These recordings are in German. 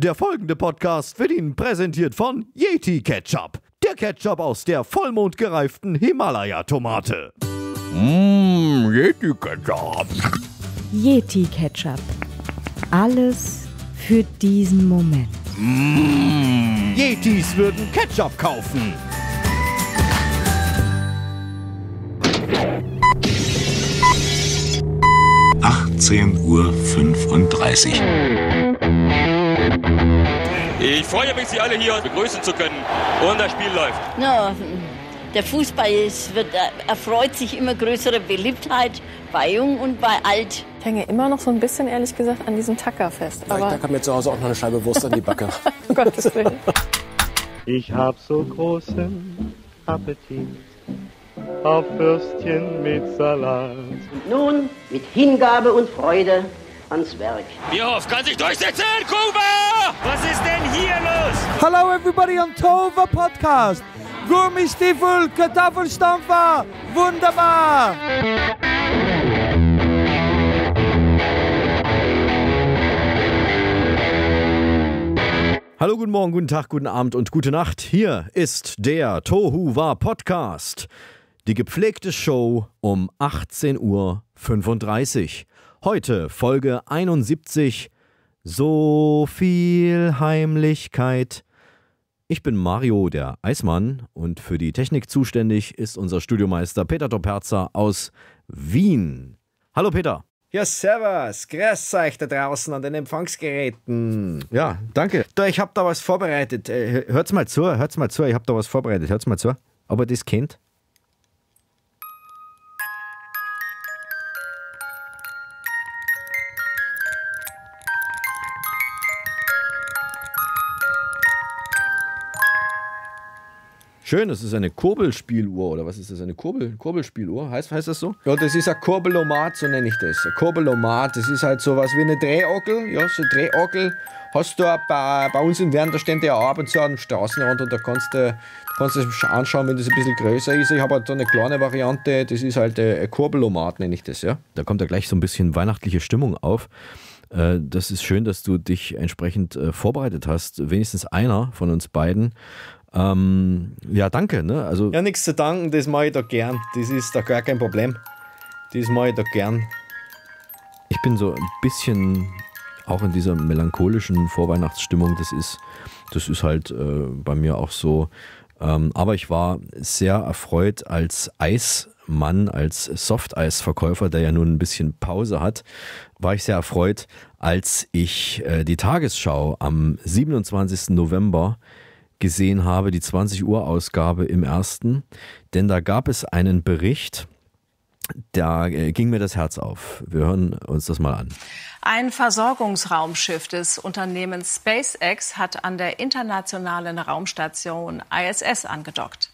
Der folgende Podcast wird Ihnen präsentiert von Yeti Ketchup. Der Ketchup aus der vollmondgereiften Himalaya-Tomate. Mmm, Yeti Ketchup. Yeti Ketchup. Alles für diesen Moment. Mmh. Yetis würden Ketchup kaufen. (18:35 Uhr) Ich freue mich, Sie alle hier begrüßen zu können. Und das Spiel läuft. Ja, der Fußball erfreut sich immer größere Beliebtheit bei Jung und bei Alt. Ich hänge immer noch so ein bisschen, ehrlich gesagt, an diesem Tacker fest. Aber ja, da kam mir zu Hause auch noch eine Scheibe Wurst an die Backe. Um Gottes Willen. Ich hab so großen Appetit auf Würstchen mit Salat. Und nun mit Hingabe und Freude ans Werk. Bierhoff kann sich durchsetzen, Kuba! Was ist denn hier los? Hello everybody on Tova Podcast. Gummistiefel, Kartoffelstampfer, wunderbar! Hallo, guten Morgen, guten Tag, guten Abend und gute Nacht. Hier ist der Tohuwa Podcast. Die gepflegte Show um 18:35 Uhr. Heute Folge 71. So viel Heimlichkeit. Ich bin Mario, der Eismann, und für die Technik zuständig ist unser Studiomeister Peter Toperzer aus Wien. Hallo Peter. Ja, servus. Grüß euch da draußen an den Empfangsgeräten. Ja, danke. Da, ich hab da was vorbereitet. Hört's mal zu. Ich hab da was vorbereitet. Hört's mal zu. Ob ihr das kennt? Schön, das ist eine Kurbelspieluhr, oder was ist das? Eine Kurbelspieluhr? Heißt das so? Ja, das ist ein Kurbelomat, so nenne ich das. Ein Kurbelomat, das ist halt so was wie eine Drehorgel. Ja, so eine Drehorgel hast du bei uns in Wien, da stehen die auch ab und zu am Straßenrand und da kannst du das anschauen, wenn das ein bisschen größer ist. Ich habe halt so eine kleine Variante, das ist halt ein Kurbelomat, nenne ich das, ja. Da kommt ja gleich so ein bisschen weihnachtliche Stimmung auf. Das ist schön, dass du dich entsprechend vorbereitet hast. Wenigstens einer von uns beiden. Ja, danke. Ne? Also ja, nichts zu danken, das mache ich da gern. Das ist da gar kein Problem. Das mache ich da gern. Ich bin so ein bisschen auch in dieser melancholischen Vorweihnachtsstimmung. Das ist halt bei mir auch so. Aber ich war sehr erfreut als Eismann, als Softeisverkäufer, der ja nun ein bisschen Pause hat, war ich sehr erfreut, als ich die Tagesschau am 27. November gesehen habe, die 20-Uhr-Ausgabe im Ersten, denn da gab es einen Bericht, da ging mir das Herz auf. Wir hören uns das mal an. Ein Versorgungsraumschiff des Unternehmens SpaceX hat an der internationalen Raumstation ISS angedockt.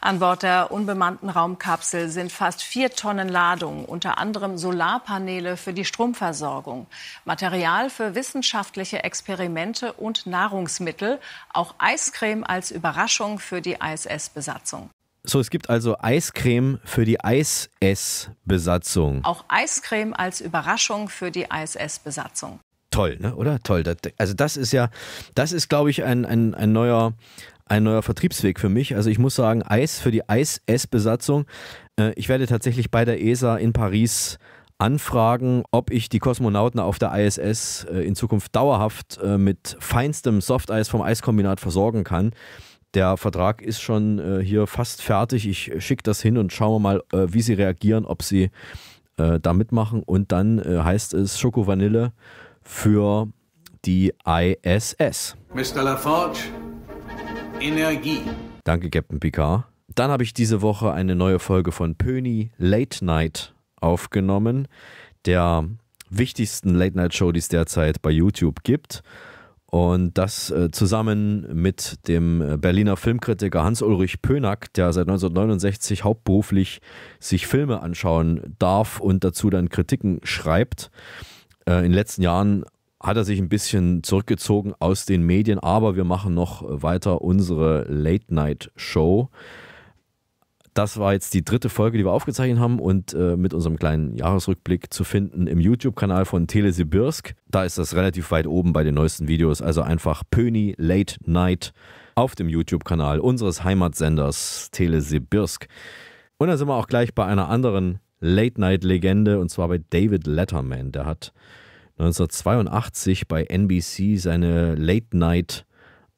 An Bord der unbemannten Raumkapsel sind fast 4 Tonnen Ladung, unter anderem Solarpaneele für die Stromversorgung, Material für wissenschaftliche Experimente und Nahrungsmittel, auch Eiscreme als Überraschung für die ISS-Besatzung. So, es gibt also Eiscreme für die ISS-Besatzung. Auch Eiscreme als Überraschung für die ISS-Besatzung. Toll, ne? Oder? Toll. Also das ist, glaube ich, ein neuer Vertriebsweg für mich. Also ich muss sagen, Eis für die ISS-Besatzung. Ich werde tatsächlich bei der ESA in Paris anfragen, ob ich die Kosmonauten auf der ISS in Zukunft dauerhaft mit feinstem Softeis vom Eiskombinat versorgen kann. Der Vertrag ist schon hier fast fertig. Ich schicke das hin und schaue mal, wie sie reagieren, ob sie da mitmachen. Und dann heißt es Schoko-Vanille für die ISS. Mr. Laforge, Energie. Danke, Captain Picard. Dann habe ich diese Woche eine neue Folge von Pöni Late Night aufgenommen, der wichtigsten Late-Night-Show, die es derzeit bei YouTube gibt. Und das zusammen mit dem Berliner Filmkritiker Hans-Ulrich Pönack, der seit 1969 hauptberuflich sich Filme anschauen darf und dazu dann Kritiken schreibt. In den letzten Jahren hat er sich ein bisschen zurückgezogen aus den Medien, aber wir machen noch weiter unsere Late-Night-Show. Das war jetzt die dritte Folge, die wir aufgezeichnet haben und mit unserem kleinen Jahresrückblick zu finden im YouTube-Kanal von Telesibirsk. Da ist das relativ weit oben bei den neuesten Videos, also einfach Pöni Late Night auf dem YouTube-Kanal unseres Heimatsenders Telesibirsk. Und da sind wir auch gleich bei einer anderen Late-Night-Legende, und zwar bei David Letterman. Der hat 1982 bei NBC seine Late-Night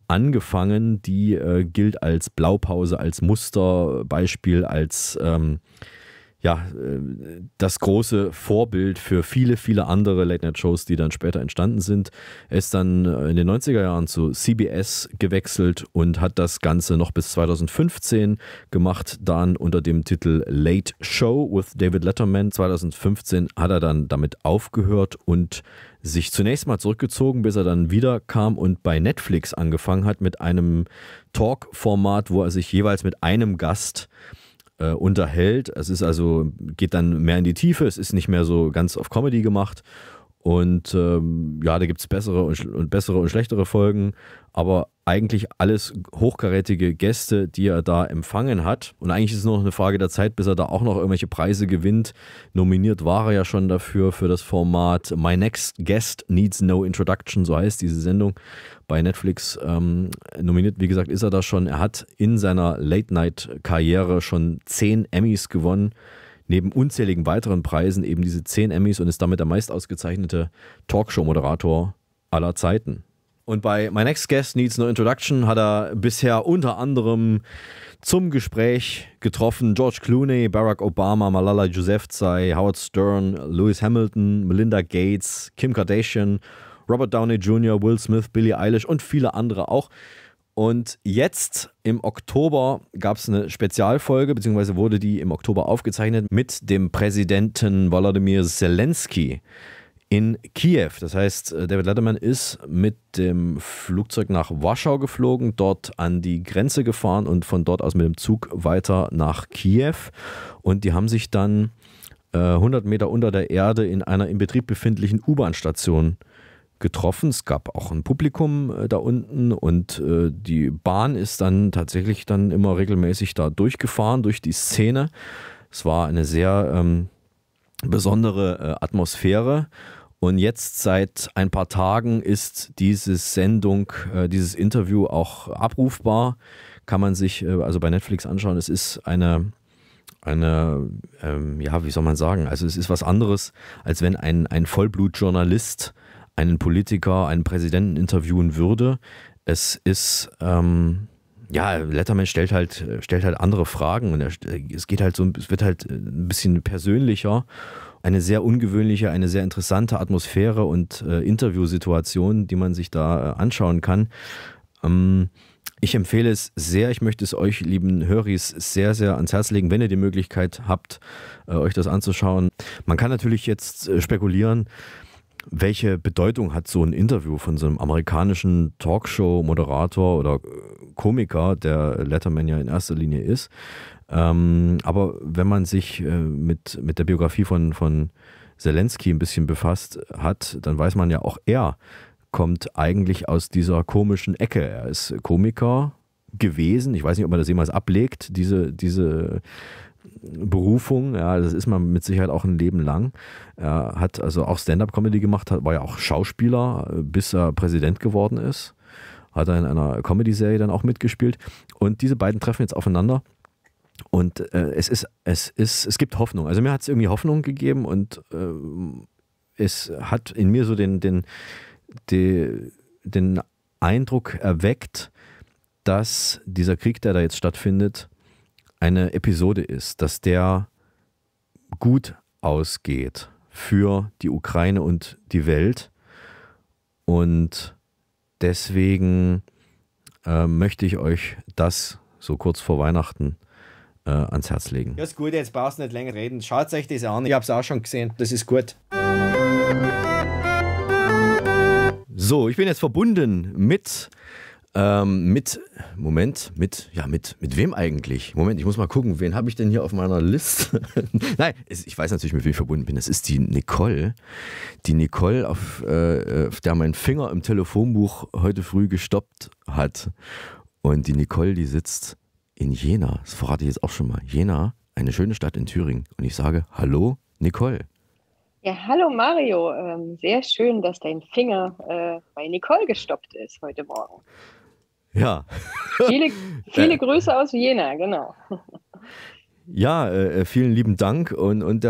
angefangen. Die gilt als Blaupause, als Musterbeispiel, als das große Vorbild für viele, viele andere Late-Night-Shows, die dann später entstanden sind. Er ist dann in den 90er Jahren zu CBS gewechselt und hat das Ganze noch bis 2015 gemacht, dann unter dem Titel Late Show with David Letterman. 2015 hat er dann damit aufgehört und sich zunächst mal zurückgezogen, bis er dann wieder kam und bei Netflix angefangen hat mit einem Talk-Format, wo er sich jeweils mit einem Gast unterhält. Es ist also, geht dann mehr in die Tiefe, es ist nicht mehr so ganz auf Comedy gemacht und da gibt es bessere und schlechtere Folgen, aber eigentlich alles hochkarätige Gäste, die er da empfangen hat, und eigentlich ist es nur noch eine Frage der Zeit, bis er da auch noch irgendwelche Preise gewinnt. Nominiert war er ja schon dafür, für das Format My Next Guest Needs No Introduction, so heißt diese Sendung bei Netflix. Nominiert, wie gesagt, ist er da schon. Er hat in seiner Late-Night-Karriere schon 10 Emmys gewonnen, neben unzähligen weiteren Preisen, eben diese 10 Emmys, und ist damit der meist ausgezeichnete Talkshow-Moderator aller Zeiten. Und bei My Next Guest Needs No Introduction hat er bisher unter anderem zum Gespräch getroffen George Clooney, Barack Obama, Malala Yousafzai, Howard Stern, Lewis Hamilton, Melinda Gates, Kim Kardashian, Robert Downey Jr., Will Smith, Billie Eilish und viele andere auch. Und jetzt im Oktober gab es eine Spezialfolge, beziehungsweise wurde die im Oktober aufgezeichnet mit dem Präsidenten Wolodymyr Selenskyj in Kiew. Das heißt, David Letterman ist mit dem Flugzeug nach Warschau geflogen, dort an die Grenze gefahren und von dort aus mit dem Zug weiter nach Kiew. Und die haben sich dann 100 Meter unter der Erde in einer in Betrieb befindlichen U-Bahn-Station getroffen. Es gab auch ein Publikum da unten und die Bahn ist dann tatsächlich dann immer regelmäßig da durchgefahren, durch die Szene. Es war eine sehr besondere Atmosphäre. Und jetzt seit ein paar Tagen ist diese Sendung, dieses Interview auch abrufbar. Kann man sich also bei Netflix anschauen. Es ist wie soll man sagen, also es ist was anderes, als wenn ein Vollblutjournalist einen Politiker, einen Präsidenten interviewen würde. Es ist, Letterman stellt halt andere Fragen und es wird halt ein bisschen persönlicher. Eine sehr ungewöhnliche, eine sehr interessante Atmosphäre und Interviewsituation, die man sich da anschauen kann. Ich empfehle es sehr, ich möchte es euch, lieben Höris, sehr, sehr ans Herz legen, wenn ihr die Möglichkeit habt, euch das anzuschauen. Man kann natürlich jetzt spekulieren, welche Bedeutung hat so ein Interview von so einem amerikanischen Talkshow-Moderator oder Komiker, der Letterman ja in erster Linie ist. Aber wenn man sich mit der Biografie von Selenskyj ein bisschen befasst hat, dann weiß man ja auch, er kommt eigentlich aus dieser komischen Ecke. Er ist Komiker gewesen. Ich weiß nicht, ob man das jemals ablegt, diese Berufung, ja, das ist man mit Sicherheit auch ein Leben lang. Er hat also auch Stand-Up-Comedy gemacht, war ja auch Schauspieler, bis er Präsident geworden ist. Hat er in einer Comedy-Serie dann auch mitgespielt. Und diese beiden treffen jetzt aufeinander. Und es gibt Hoffnung. Also mir hat es irgendwie Hoffnung gegeben und es hat in mir so den Eindruck erweckt, dass dieser Krieg, der da jetzt stattfindet, eine Episode ist, dass der gut ausgeht für die Ukraine und die Welt. Und deswegen möchte ich euch das so kurz vor Weihnachten ans Herz legen. Ja, ist gut, jetzt brauchst du nicht länger reden. Schaut euch das an, ich habe es auch schon gesehen, das ist gut. So, ich bin jetzt verbunden mit wem eigentlich? Moment, ich muss mal gucken, wen habe ich denn hier auf meiner Liste? Nein, ich weiß natürlich, mit wem ich verbunden bin. Das ist die Nicole. Die Nicole, auf der mein Finger im Telefonbuch heute früh gestoppt hat. Und die Nicole, die sitzt in Jena, das verrate ich jetzt auch schon mal, Jena, eine schöne Stadt in Thüringen. Und ich sage, hallo Nicole. Ja, hallo Mario. Sehr schön, dass dein Finger bei Nicole gestoppt ist heute Morgen. Ja. Viele Grüße aus Jena, genau. Ja, vielen lieben Dank. Und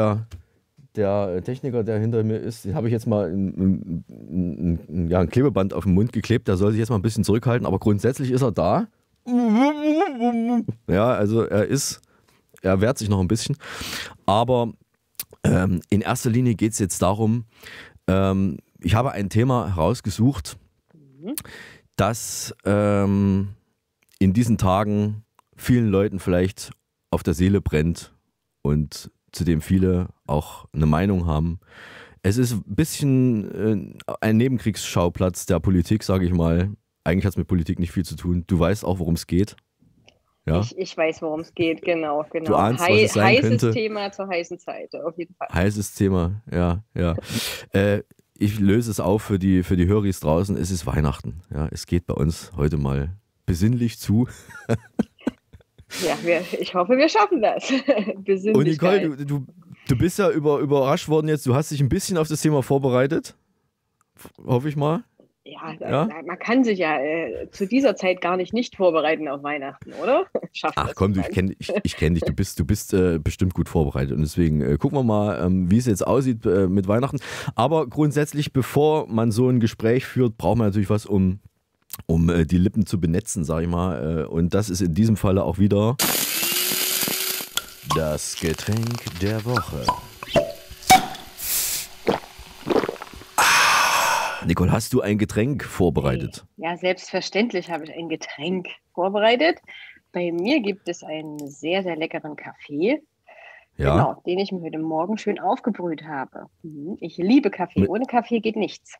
der Techniker, der hinter mir ist, den habe ich jetzt mal ein Klebeband auf den Mund geklebt. Der soll sich jetzt mal ein bisschen zurückhalten, aber grundsätzlich ist er da. Ja, also er wehrt sich noch ein bisschen. Aber in erster Linie geht es jetzt darum, ich habe ein Thema herausgesucht, das in diesen Tagen vielen Leuten vielleicht auf der Seele brennt und zu dem viele auch eine Meinung haben. Es ist ein bisschen ein Nebenkriegsschauplatz der Politik, sage ich mal. Eigentlich hat es mit Politik nicht viel zu tun. Du weißt auch, worum es geht. Ja? Ich weiß, worum es geht, genau. Du ahnst, was es sein könnte. Thema zur heißen Zeit, auf jeden Fall. Heißes Thema, ja. Ich löse es auf für die Höris draußen. Es ist Weihnachten. Ja, es geht bei uns heute mal besinnlich zu. Ja, ich hoffe, wir schaffen das. Und Nicole, du bist ja überrascht worden jetzt. Du hast dich ein bisschen auf das Thema vorbereitet, hoffe ich mal. Ja? Man kann sich ja zu dieser Zeit gar nicht vorbereiten auf Weihnachten, oder? Ach komm, ich kenne dich, du bist bestimmt gut vorbereitet. Und deswegen gucken wir mal, wie es jetzt aussieht mit Weihnachten. Aber grundsätzlich, bevor man so ein Gespräch führt, braucht man natürlich was, um die Lippen zu benetzen, sag ich mal. Und das ist in diesem Falle auch wieder das Getränk der Woche. Nicole, hast du ein Getränk vorbereitet? Ja, selbstverständlich habe ich ein Getränk vorbereitet. Bei mir gibt es einen sehr, sehr leckeren Kaffee, ja. Genau, den ich mir heute Morgen schön aufgebrüht habe. Ich liebe Kaffee. Ohne Kaffee geht nichts.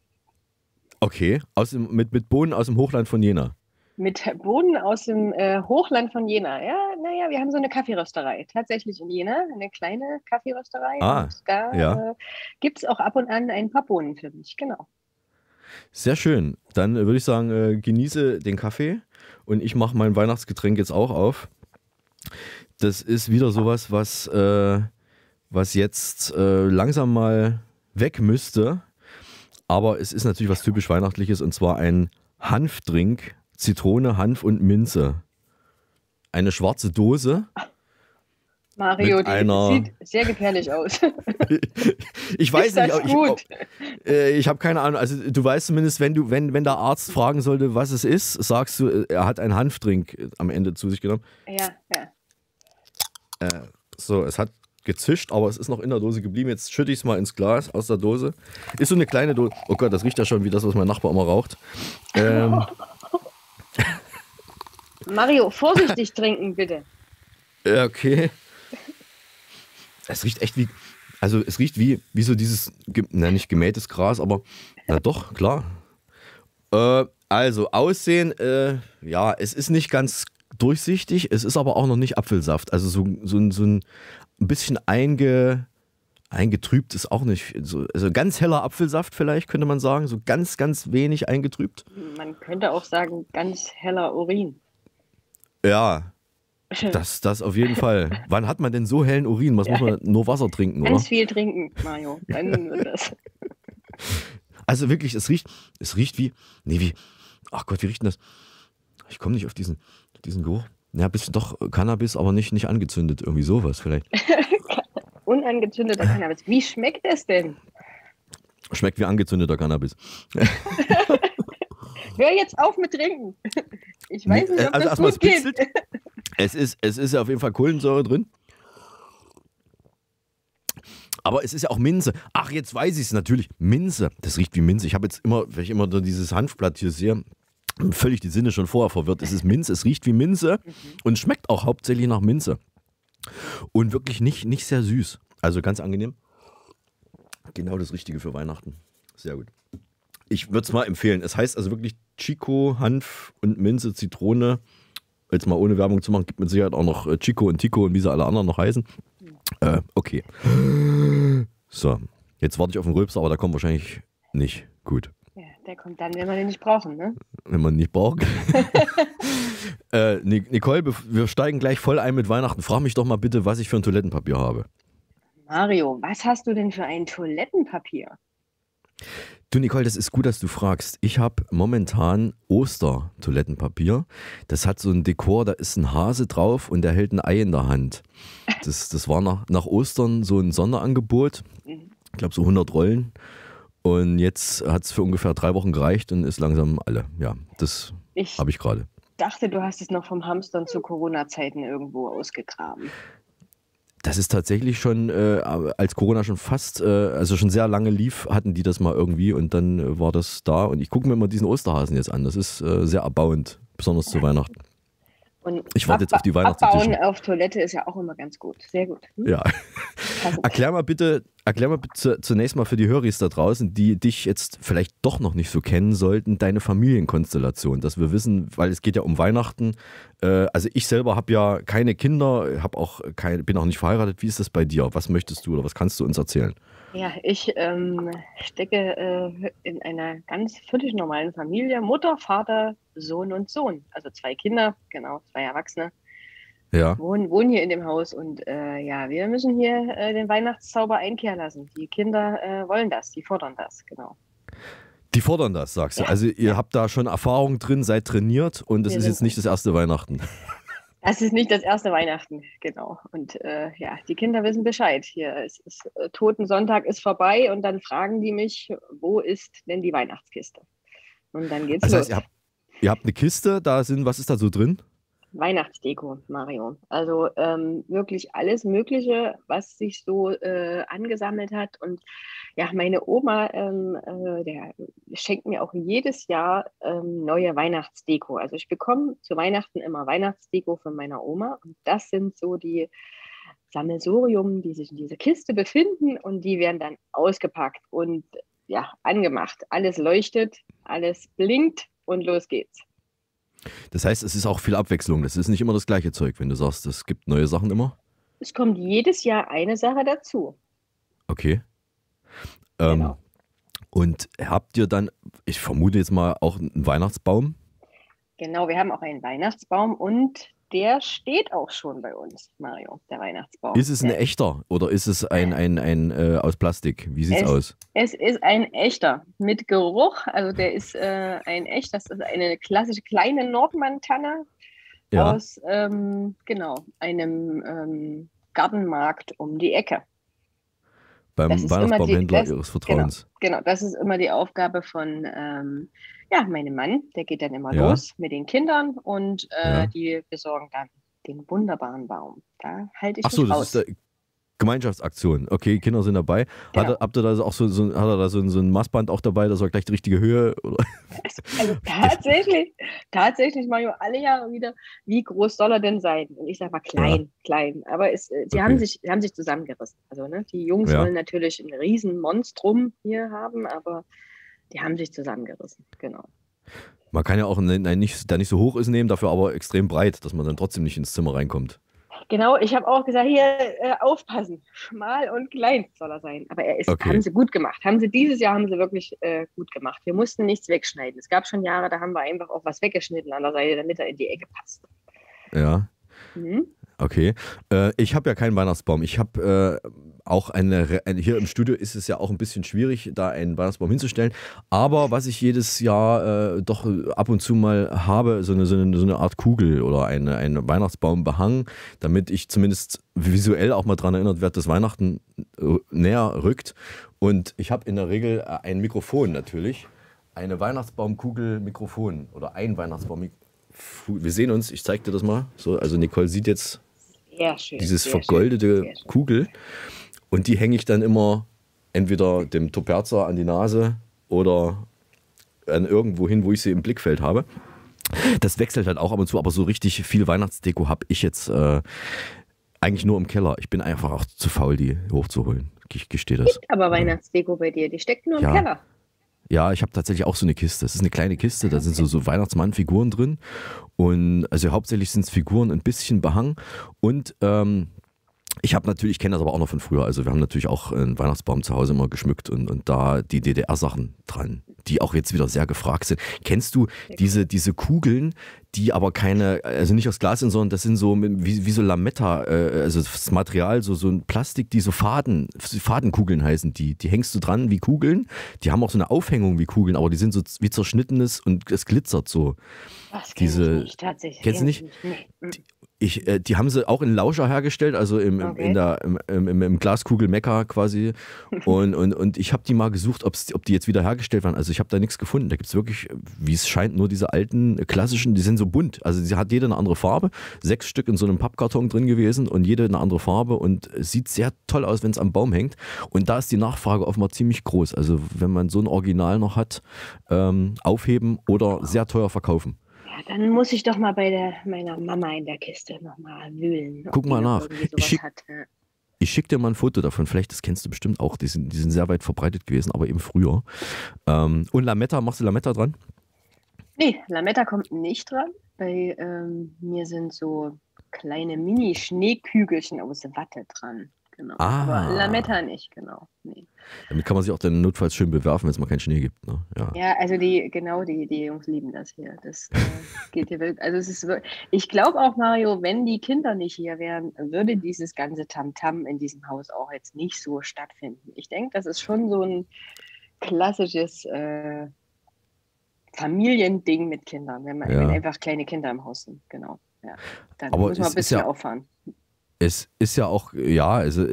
Okay, mit Bohnen aus dem Hochland von Jena. Mit Bohnen aus dem Hochland von Jena. Ja, naja, wir haben so eine Kaffeerösterei. Tatsächlich in Jena, eine kleine Kaffeerösterei. Und da gibt es auch ab und an ein paar Bohnen für mich, genau. Sehr schön. Dann würde ich sagen, genieße den Kaffee und ich mache mein Weihnachtsgetränk jetzt auch auf. Das ist wieder sowas, was jetzt langsam mal weg müsste. Aber es ist natürlich was typisch Weihnachtliches, und zwar ein Hanfdrink, Zitrone, Hanf und Minze. Eine schwarze Dose. Mario, die sieht sehr gefährlich aus. Ich weiß nicht. Ich habe keine Ahnung. Also du weißt zumindest, wenn der Arzt fragen sollte, was es ist, sagst du, er hat einen Hanfdrink am Ende zu sich genommen. Ja. So, es hat gezischt, aber es ist noch in der Dose geblieben. Jetzt schütte ich es mal ins Glas aus der Dose. Ist so eine kleine Dose. Oh Gott, das riecht ja schon wie das, was mein Nachbar immer raucht. Mario, vorsichtig trinken, bitte. Okay. Es riecht echt wie so dieses, nicht gemähtes Gras, aber na doch, klar. Also Aussehen, es ist nicht ganz durchsichtig, es ist aber auch noch nicht Apfelsaft. Also so ein bisschen eingetrübt ist auch nicht. Also ganz heller Apfelsaft vielleicht, könnte man sagen. So ganz, ganz wenig eingetrübt. Man könnte auch sagen, ganz heller Urin. Ja. Das auf jeden Fall. Wann hat man denn so hellen Urin? Was muss man? Nur Wasser trinken, oder? Ganz viel trinken, Mario. Dann wird das. Also wirklich, es riecht wie. Nee, wie. Ach Gott, wie riecht denn das? Ich komme nicht auf diesen Geruch. Ja, bisschen doch Cannabis, aber nicht angezündet. Irgendwie sowas vielleicht. Unangezündeter Cannabis. Wie schmeckt es denn? Schmeckt wie angezündeter Cannabis. Hör jetzt auf mit Trinken. Ich weiß nicht, ob das gut geht. Es ist ja auf jeden Fall Kohlensäure drin. Aber es ist ja auch Minze. Ach, jetzt weiß ich es natürlich. Minze. Das riecht wie Minze. Ich habe jetzt immer, wenn ich immer dieses Hanfblatt hier sehe, völlig die Sinne schon vorher verwirrt. Es ist Minze. Es riecht wie Minze und schmeckt auch hauptsächlich nach Minze. Und wirklich nicht sehr süß. Also ganz angenehm. Genau das Richtige für Weihnachten. Sehr gut. Ich würde es mal empfehlen. Es heißt also wirklich Chico, Hanf und Minze, Zitrone. Jetzt mal ohne Werbung zu machen, gibt mit Sicherheit auch noch Chico und Tico und wie sie alle anderen noch heißen. Okay. So, jetzt warte ich auf den Rülpser, aber da kommt wahrscheinlich nicht. Gut. Ja, Der kommt dann, wenn man den nicht brauchen, ne? Wenn man ihn nicht braucht. Nicole, wir steigen gleich voll ein mit Weihnachten. Frag mich doch mal bitte, was ich für ein Toilettenpapier habe. Mario, was hast du denn für ein Toilettenpapier? Du, Nicole, das ist gut, dass du fragst. Ich habe momentan Oster-Toilettenpapier. Das hat so ein Dekor, da ist ein Hase drauf und der hält ein Ei in der Hand. Das war nach Ostern so ein Sonderangebot. Ich glaube so 100 Rollen. Und jetzt hat es für ungefähr 3 Wochen gereicht und ist langsam alle. Ja, das habe ich gerade. Ich dachte, du hast es noch vom Hamstern zu Corona-Zeiten irgendwo ausgegraben. Das ist tatsächlich schon, als Corona schon fast, also schon sehr lange lief, hatten die das mal irgendwie und dann war das da. Und ich gucke mir mal diesen Osterhasen jetzt an. Das ist sehr erbauend, besonders zu Weihnachten. Und ich warte jetzt auf die Weihnachtsedition. Abbauen auf Toilette ist ja auch immer ganz gut. Sehr gut. Hm? Ja. Erklär mal bitte zunächst mal für die Höris da draußen, die dich jetzt vielleicht doch noch nicht so kennen sollten, deine Familienkonstellation, dass wir wissen, weil es geht ja um Weihnachten. Also ich selber habe ja keine Kinder, bin auch nicht verheiratet. Wie ist das bei dir? Was möchtest du oder was kannst du uns erzählen? Ja, ich stecke in einer ganz völlig normalen Familie. Mutter, Vater, Sohn und Sohn. Also 2 Kinder, genau, 2 Erwachsene. Ja. Wohnen hier in dem Haus und ja, wir müssen hier den Weihnachtszauber einkehren lassen. Die Kinder wollen das, die fordern das, genau. Die fordern das, sagst du. Ja. Also ihr habt da schon Erfahrung drin, seid trainiert und es ist jetzt nicht das erste Weihnachten. Das ist nicht das erste Weihnachten, genau. Und ja, die Kinder wissen Bescheid. Hier ist Totensonntag ist vorbei und dann fragen die mich, wo ist denn die Weihnachtskiste? Und dann geht's los. Ihr habt eine Kiste, was ist da so drin? Weihnachtsdeko, Mario. Also wirklich alles Mögliche, was sich so angesammelt hat. Und ja, meine Oma, der schenkt mir auch jedes Jahr neue Weihnachtsdeko. Also ich bekomme zu Weihnachten immer Weihnachtsdeko von meiner Oma. Und das sind so die Sammelsurium, die sich in dieser Kiste befinden. Und die werden dann ausgepackt und ja, angemacht. Alles leuchtet, alles blinkt und los geht's. Das heißt, es ist auch viel Abwechslung. Das ist nicht immer das gleiche Zeug, wenn du sagst, es gibt neue Sachen immer. Es kommt jedes Jahr eine Sache dazu. Okay. Genau. Und habt ihr dann, ich vermute jetzt mal, auch einen Weihnachtsbaum? Genau, wir haben auch einen Weihnachtsbaum und der steht auch schon bei uns, Mario, der Weihnachtsbaum. Ist es ein echter oder ist es ein aus Plastik? Wie sieht es aus? Es ist ein echter mit Geruch. Also der ist ein echt. Das ist eine klassische kleine Nordmantanne aus genau, einem Gartenmarkt um die Ecke. Beim Weihnachtsbaumhändler ihres Vertrauens. Genau, das ist immer die Aufgabe von meinem Mann. Der geht dann immer los mit den Kindern und die besorgen dann den wunderbaren Baum. Da halte ich mich raus. Ist Gemeinschaftsaktion. Okay, Kinder sind dabei. Genau. Hat er da so ein Maßband auch dabei, dass er gleich die richtige Höhe? Oder? Also tatsächlich, Mario, alle Jahre wieder, wie groß soll er denn sein? Und ich sage mal klein. Aber sie haben sich zusammengerissen. Also ne, die Jungs wollen natürlich ein riesen Monstrum hier haben, aber die haben sich zusammengerissen, genau. Man kann ja auch der nicht so hoch ist nehmen, dafür aber extrem breit, dass man dann trotzdem nicht ins Zimmer reinkommt. Genau, ich habe auch gesagt, hier aufpassen, schmal und klein soll er sein. Aber haben sie gut gemacht. Dieses Jahr haben sie wirklich gut gemacht. Wir mussten nichts wegschneiden. Es gab schon Jahre, da haben wir einfach auch was weggeschnitten an der Seite, damit er in die Ecke passt. Ja. Mhm. Okay. Ich habe ja keinen Weihnachtsbaum. Ich habe auch hier im Studio ist es ja auch ein bisschen schwierig, da einen Weihnachtsbaum hinzustellen. Aber was ich jedes Jahr doch ab und zu mal habe, so eine Art Kugel oder einen Weihnachtsbaumbehang, damit ich zumindest visuell auch mal daran erinnert werde, dass Weihnachten näher rückt. Und ich habe in der Regel ein Mikrofon natürlich. Eine Weihnachtsbaumkugel-Mikrofon oder ein Weihnachtsbaum-Mikrofon. Wir sehen uns, ich zeig dir das mal. So, also Nicole sieht jetzt dieses vergoldete Kugel. Und die hänge ich dann immer entweder dem Toperzer an die Nase oder an irgendwo hin, wo ich sie im Blickfeld habe. Das wechselt halt auch ab und zu, aber so richtig viel Weihnachtsdeko habe ich jetzt eigentlich nur im Keller. Ich bin einfach auch zu faul, die hochzuholen. Ich gestehe das. Es gibt aber Weihnachtsdeko bei dir, die steckt nur im Keller. Ja, ich habe tatsächlich auch so eine Kiste. Das ist eine kleine Kiste, da sind so Weihnachtsmann-Figuren drin. Und also hauptsächlich sind es Figuren, ein bisschen Behang und Ich habe natürlich, kenne das aber auch noch von früher, also wir haben natürlich auch einen Weihnachtsbaum zu Hause immer geschmückt und da die DDR-Sachen dran, die auch jetzt wieder sehr gefragt sind. Kennst du diese Kugeln, die aber keine, also nicht aus Glas sind, sondern das sind so wie so Lametta, also das Material, so ein Plastik, die so Fadenkugeln heißen, die hängst du dran wie Kugeln, die haben auch so eine Aufhängung wie Kugeln, aber die sind so wie zerschnittenes und es glitzert so. Das kenn ich nicht, tatsächlich. Kennst du nicht? Nee. Die haben sie auch in Lauscher hergestellt, also im Glaskugel-Mekka quasi. Und ich habe die mal gesucht, ob die jetzt wieder hergestellt waren. Also ich habe da nichts gefunden. Da gibt es wirklich, wie es scheint, nur diese alten, klassischen, die sind so bunt. Also sie hat jede eine andere Farbe. 6 Stück in so einem Pappkarton drin gewesen und jede eine andere Farbe. Und es sieht sehr toll aus, wenn es am Baum hängt. Und da ist die Nachfrage offenbar ziemlich groß. Also wenn man so ein Original noch hat, aufheben oder sehr teuer verkaufen. Ja, dann muss ich doch mal bei meiner Mama in der Kiste nochmal wühlen. Guck mal nach. Ich schick dir mal ein Foto davon. Vielleicht, das kennst du bestimmt auch. Die sind sehr weit verbreitet gewesen, aber eben früher. Und Lametta, machst du Lametta dran? Nee, Lametta kommt nicht dran. Bei mir sind so kleine Mini-Schneekügelchen aus Watte dran. Genau. Ah. Aber Lametta nicht, genau. Nee. Damit kann man sich auch dann notfalls schön bewerfen, wenn es mal keinen Schnee gibt. Ne? Ja. Ja, also die Jungs lieben das hier. Das geht hier wirklich. Also ich glaube auch, Mario, wenn die Kinder nicht hier wären, würde dieses ganze Tamtam in diesem Haus auch jetzt nicht so stattfinden. Ich denke, das ist schon so ein klassisches Familiending mit Kindern, wenn einfach kleine Kinder im Haus sind. Genau. Ja. Dann muss man ein bisschen auffahren. Es ist ja auch, ja, also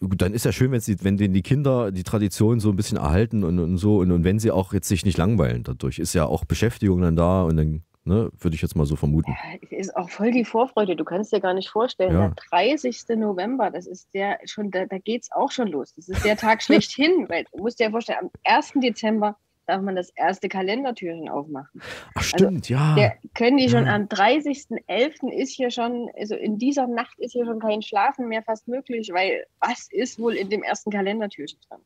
dann ist ja schön, wenn die Kinder die Tradition so ein bisschen erhalten und so und wenn sie auch jetzt sich nicht langweilen dadurch, ist ja auch Beschäftigung dann da und dann, ne, würde ich jetzt mal so vermuten. Ja, ist auch voll die Vorfreude, du kannst dir gar nicht vorstellen, ja. Der 30. November, das ist der, schon, da geht es auch schon los, das ist der Tag schlechthin, weil du musst dir ja vorstellen, am 1. Dezember darf man das erste Kalendertürchen aufmachen. Ach stimmt, also, ja. Können die schon am 30.11. ist hier schon, also in dieser Nacht ist hier schon kein Schlafen mehr fast möglich, weil was ist wohl in dem ersten Kalendertürchen dran?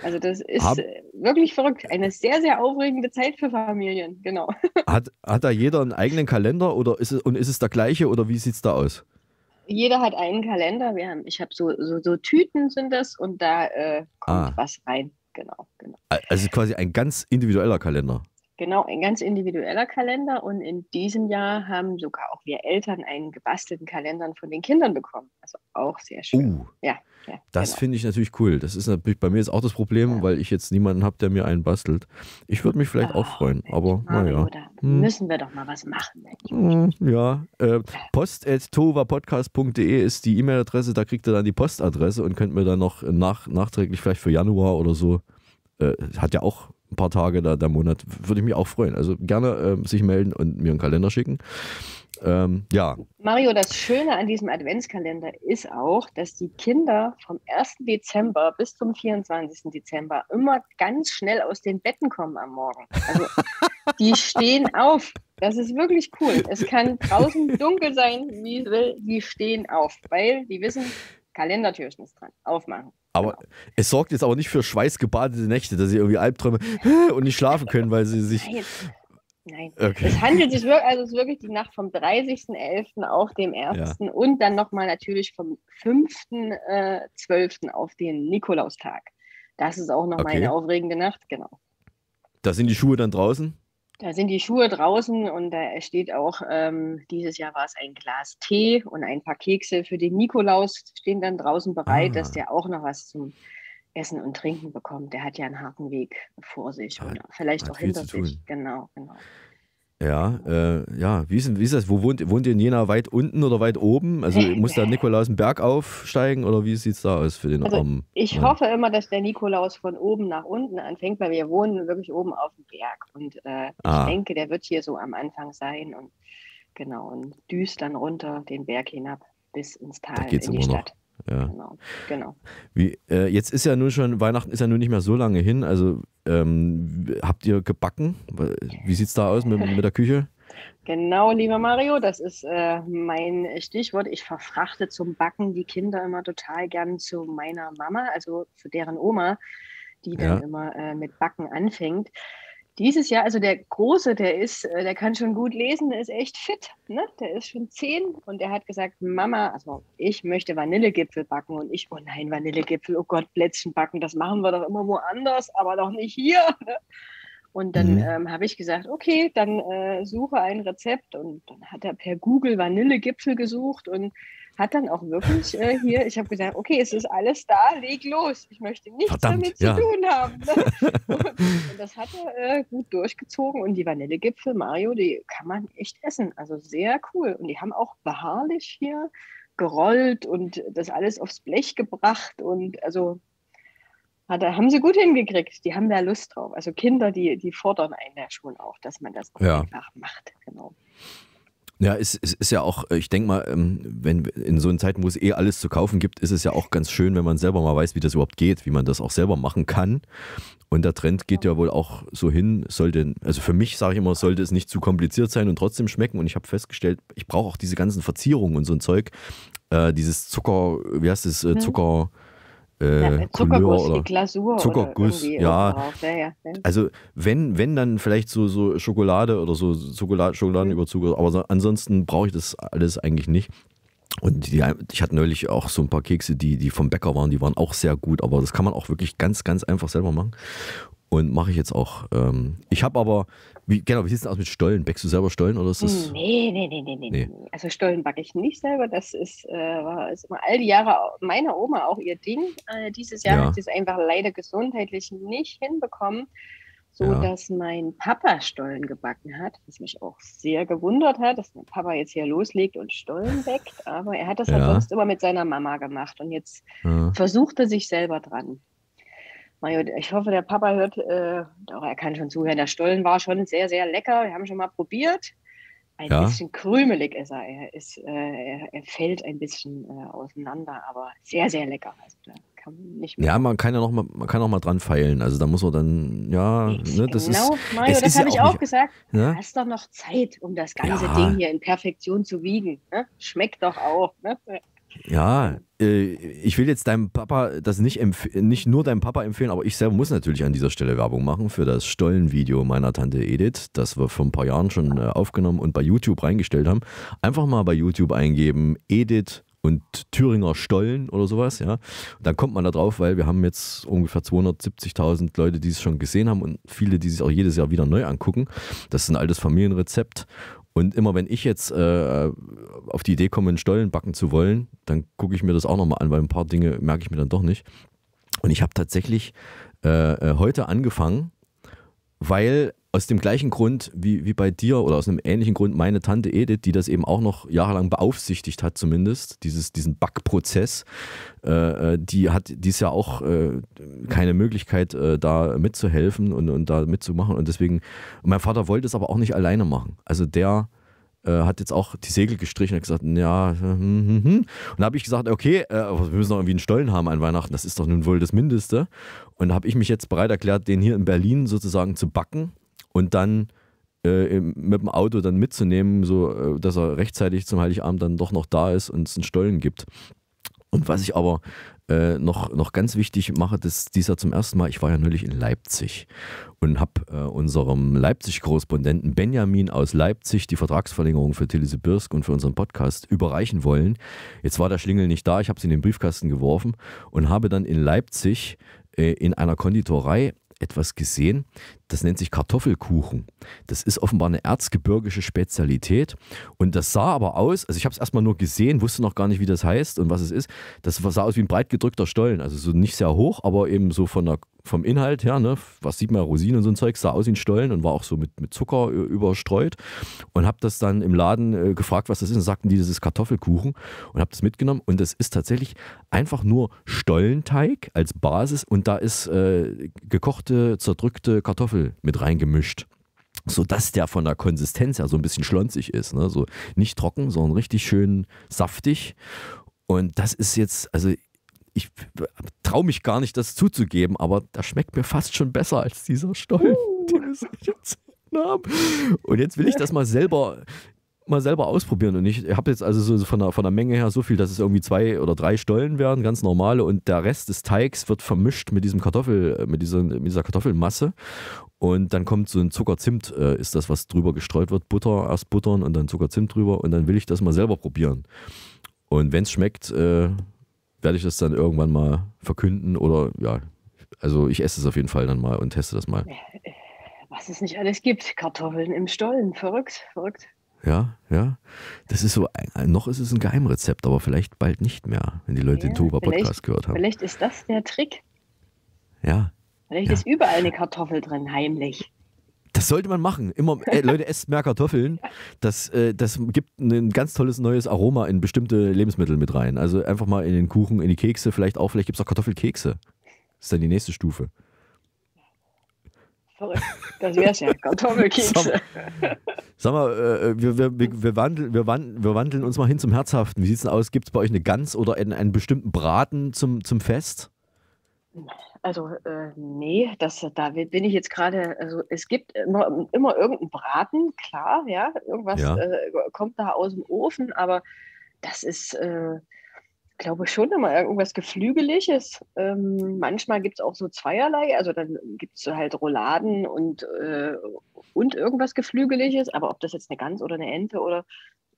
Also das ist wirklich verrückt. Eine sehr, sehr aufregende Zeit für Familien, genau. Hat da jeder einen eigenen Kalender oder ist es der gleiche oder wie sieht es da aus? Jeder hat einen Kalender. Ich habe so Tüten sind das und da kommt was rein. Genau. Also quasi ein ganz individueller Kalender. Genau, ein ganz individueller Kalender und in diesem Jahr haben sogar auch wir Eltern einen gebastelten Kalender von den Kindern bekommen. Also auch sehr schön. Ja, das finde ich natürlich cool. Das ist natürlich bei mir jetzt auch das Problem, weil ich jetzt niemanden habe, der mir einen bastelt. Ich würde mich vielleicht auch freuen, aber naja. Müssen wir doch mal was machen. Ja, post@tovapodcast.de ist die E-Mail-Adresse, da kriegt ihr dann die Postadresse und könnt mir dann noch nachträglich vielleicht für Januar oder so, hat ja auch ein paar Tage der Monat, würde ich mich auch freuen. Also gerne sich melden und mir einen Kalender schicken. Ja. Mario, das Schöne an diesem Adventskalender ist auch, dass die Kinder vom 1. Dezember bis zum 24. Dezember immer ganz schnell aus den Betten kommen am Morgen. Also die stehen auf. Das ist wirklich cool. Es kann draußen dunkel sein, wie will. Die stehen auf, weil die wissen, Kalendertürchen ist dran. Aufmachen. Aber es sorgt jetzt auch nicht für schweißgebadete Nächte, dass sie irgendwie Albträume und nicht schlafen können, weil sie sich... Nein. Okay. Es handelt sich wirklich, also es ist wirklich die Nacht vom 30.11. auf dem 1. Und dann nochmal natürlich vom 5.12. auf den Nikolaustag. Das ist auch nochmal eine aufregende Nacht, genau. Da sind die Schuhe dann draußen? Da sind die Schuhe draußen und da steht auch, dieses Jahr war es ein Glas Tee und ein paar Kekse für den Nikolaus stehen dann draußen bereit, dass der auch noch was zum Essen und Trinken bekommt. Der hat ja einen harten Weg vor sich oder vielleicht auch hinter sich. Genau. Ja, wie ist das? Wo wohnt ihr in Jena? Weit unten oder weit oben? Also muss der Nikolaus einen Berg aufsteigen oder wie sieht es da aus für den Armen? Ich hoffe immer, dass der Nikolaus von oben nach unten anfängt, weil wir wohnen wirklich oben auf dem Berg und ich denke, der wird hier so am Anfang sein und düst dann runter den Berg hinab bis ins Tal in die Stadt. Ja. Genau. Wie, jetzt ist ja nun schon, Weihnachten ist ja nun nicht mehr so lange hin, also habt ihr gebacken? Wie sieht es da aus mit der Küche? Genau, lieber Mario, das ist mein Stichwort. Ich verfrachte zum Backen die Kinder immer total gern zu meiner Mama, also zu deren Oma, die dann immer mit Backen anfängt. Dieses Jahr, also der Große, der kann schon gut lesen, der ist echt fit, ne? Der ist schon 10 und der hat gesagt, Mama, also ich möchte Vanillegipfel backen und ich, oh nein, Vanillegipfel, oh Gott, Plätzchen backen, das machen wir doch immer woanders, aber doch nicht hier. Ne? Und dann habe ich gesagt, okay, dann suche ein Rezept und dann hat er per Google Vanillegipfel gesucht und hat dann auch wirklich hier, ich habe gesagt, okay, es ist alles da, leg los. Ich möchte nichts damit zu tun haben. Ne? Und das hat er gut durchgezogen. Und die Vanillegipfel, Mario, die kann man echt essen. Also sehr cool. Und die haben auch beharrlich hier gerollt und das alles aufs Blech gebracht. Und also haben sie gut hingekriegt. Die haben da Lust drauf. Also Kinder, die fordern einen ja schon auch, dass man das auch einfach macht. Genau. Ja, es ist ja auch, ich denke mal, wenn in so Zeiten, wo es alles zu kaufen gibt, ist es ja auch ganz schön, wenn man selber mal weiß, wie das überhaupt geht, wie man das auch selber machen kann. Und der Trend geht ja wohl auch so hin, sollte, also für mich sage ich immer, sollte es nicht zu kompliziert sein und trotzdem schmecken. Und ich habe festgestellt, ich brauche auch diese ganzen Verzierungen und so ein Zeug, dieses Zucker, wie heißt es, Zucker... Zuckerguss, oder die Glasur. Zuckerguss, oder Also wenn dann vielleicht so Schokolade oder so Schokoladenüberzug, aber so, ansonsten brauche ich das alles eigentlich nicht. Und ich hatte neulich auch so ein paar Kekse, die vom Bäcker waren, die waren auch sehr gut, aber das kann man auch wirklich ganz, ganz einfach selber machen. Und mache ich jetzt auch. Ich habe aber, wie sieht es denn aus mit Stollen? Backst du selber Stollen oder ist das? Nee. Also Stollen backe ich nicht selber. Das ist immer all die Jahre meiner Oma auch ihr Ding. Dieses Jahr hat sie es einfach leider gesundheitlich nicht hinbekommen, sodass mein Papa Stollen gebacken hat, was mich auch sehr gewundert hat, dass mein Papa jetzt hier loslegt und Stollen backt. Aber er hat das halt sonst immer mit seiner Mama gemacht und jetzt versucht er sich selber dran. Mario, ich hoffe, der Papa hört, doch, er kann schon zuhören, der Stollen war schon sehr, sehr lecker, wir haben schon mal probiert. Ein bisschen krümelig ist er, er fällt ein bisschen auseinander, aber sehr, sehr lecker. Also, da kann man nicht mehr. Ja, man kann auch mal dran feilen, also da muss man dann, Mario, das habe ich auch gesagt, du hast doch noch Zeit, um das ganze Ding hier in Perfektion zu wiegen, ne? Schmeckt doch auch, ne? Ja, ich will jetzt deinem Papa das nicht nur deinem Papa empfehlen, aber ich selber muss natürlich an dieser Stelle Werbung machen für das Stollenvideo meiner Tante Edith, das wir vor ein paar Jahren schon aufgenommen und bei YouTube reingestellt haben. Einfach mal bei YouTube eingeben, Edith und Thüringer Stollen oder sowas, ja. Und dann kommt man da drauf, weil wir haben jetzt ungefähr 270.000 Leute, die es schon gesehen haben und viele, die sich auch jedes Jahr wieder neu angucken. Das ist ein altes Familienrezept. Und immer wenn ich jetzt auf die Idee komme, einen Stollen backen zu wollen, dann gucke ich mir das auch nochmal an, weil ein paar Dinge merke ich mir dann doch nicht. Und ich habe tatsächlich heute angefangen, weil aus dem gleichen Grund wie bei dir oder aus einem ähnlichen Grund meine Tante Edith, die das eben auch noch jahrelang beaufsichtigt hat zumindest, diesen Backprozess, die hat dies Jahr auch keine Möglichkeit, da mitzuhelfen und da mitzumachen. Und deswegen, mein Vater wollte es aber auch nicht alleine machen. Also der hat jetzt auch die Segel gestrichen und gesagt, Und da habe ich gesagt, okay, wir müssen doch irgendwie einen Stollen haben an Weihnachten, das ist doch nun wohl das Mindeste. Und da habe ich mich jetzt bereit erklärt, den hier in Berlin sozusagen zu backen und dann mit dem Auto dann mitzunehmen, so dass er rechtzeitig zum Heiligabend dann doch noch da ist und es einen Stollen gibt. Und was ich aber noch ganz wichtig mache, dass dieser zum ersten Mal, ich war ja neulich in Leipzig und habe unserem Leipzig-Korrespondenten Benjamin aus Leipzig die Vertragsverlängerung für Telesibirsk und für unseren Podcast überreichen wollen. Jetzt war der Schlingel nicht da, ich habe sie in den Briefkasten geworfen und habe dann in Leipzig in einer Konditorei etwas gesehen, das nennt sich Kartoffelkuchen. Das ist offenbar eine erzgebirgische Spezialität und das sah aber aus, also ich habe es erstmal nur gesehen, wusste noch gar nicht, wie das heißt und was es ist. Das sah aus wie ein breit gedrückter Stollen, also so nicht sehr hoch, aber eben so vom Inhalt her, ne? Was sieht man, Rosinen und so ein Zeug, sah aus wie ein Stollen und war auch so mit Zucker überstreut und habe das dann im Laden gefragt, was das ist und sagten die, das ist Kartoffelkuchen und habe das mitgenommen und das ist tatsächlich einfach nur Stollenteig als Basis und da ist gekochte, zerdrückte Kartoffel mit reingemischt, sodass der von der Konsistenz her so ein bisschen schlonzig ist, ne? So nicht trocken, sondern richtig schön saftig und das ist jetzt, also ich traue mich gar nicht, das zuzugeben, aber das schmeckt mir fast schon besser als dieser Stollen, den ich jetzt habe. Und jetzt will ich das mal selber mal selber ausprobieren. Und ich habe jetzt also so von der Menge her so viel, dass es irgendwie 2 oder 3 Stollen werden, ganz normale. Und der Rest des Teigs wird vermischt mit diesem mit dieser Kartoffelmasse. Und dann kommt so ein Zuckerzimt, ist das, was drüber gestreut wird. Butter, erst buttern und dann Zuckerzimt drüber. Und dann will ich das mal selber probieren. Und wenn es schmeckt, werde ich das dann irgendwann mal verkünden. Oder ja, also ich esse es auf jeden Fall dann mal und teste das mal. Was es nicht alles gibt. Kartoffeln im Stollen. Verrückt, verrückt. Ja, ja. Das ist so, noch ist es ein Geheimrezept, aber vielleicht bald nicht mehr, wenn die Leute den Toba-Podcast gehört haben. Vielleicht ist das der Trick. Ja. Vielleicht ist überall eine Kartoffel drin, heimlich. Das sollte man machen. Immer, Leute, esst mehr Kartoffeln. Das gibt ein ganz tolles neues Aroma in bestimmte Lebensmittel mit rein. Also einfach mal in den Kuchen, in die Kekse, vielleicht gibt es auch Kartoffelkekse. Das ist dann die nächste Stufe. Verrückt, das wär's ja, Kartoffelkekse. Sag mal, wir wandeln uns mal hin zum Herzhaften. Wie sieht's denn aus? Gibt es bei euch eine Gans oder einen bestimmten Braten zum Fest? Also, nee, da bin ich jetzt gerade, also es gibt immer irgendeinen Braten, klar, ja, irgendwas kommt da aus dem Ofen, aber das ist, glaube ich, schon immer irgendwas Geflügeliges. Manchmal gibt es auch so zweierlei, also dann gibt es halt Rouladen und irgendwas Geflügeliges, aber ob das jetzt eine Gans oder eine Ente oder,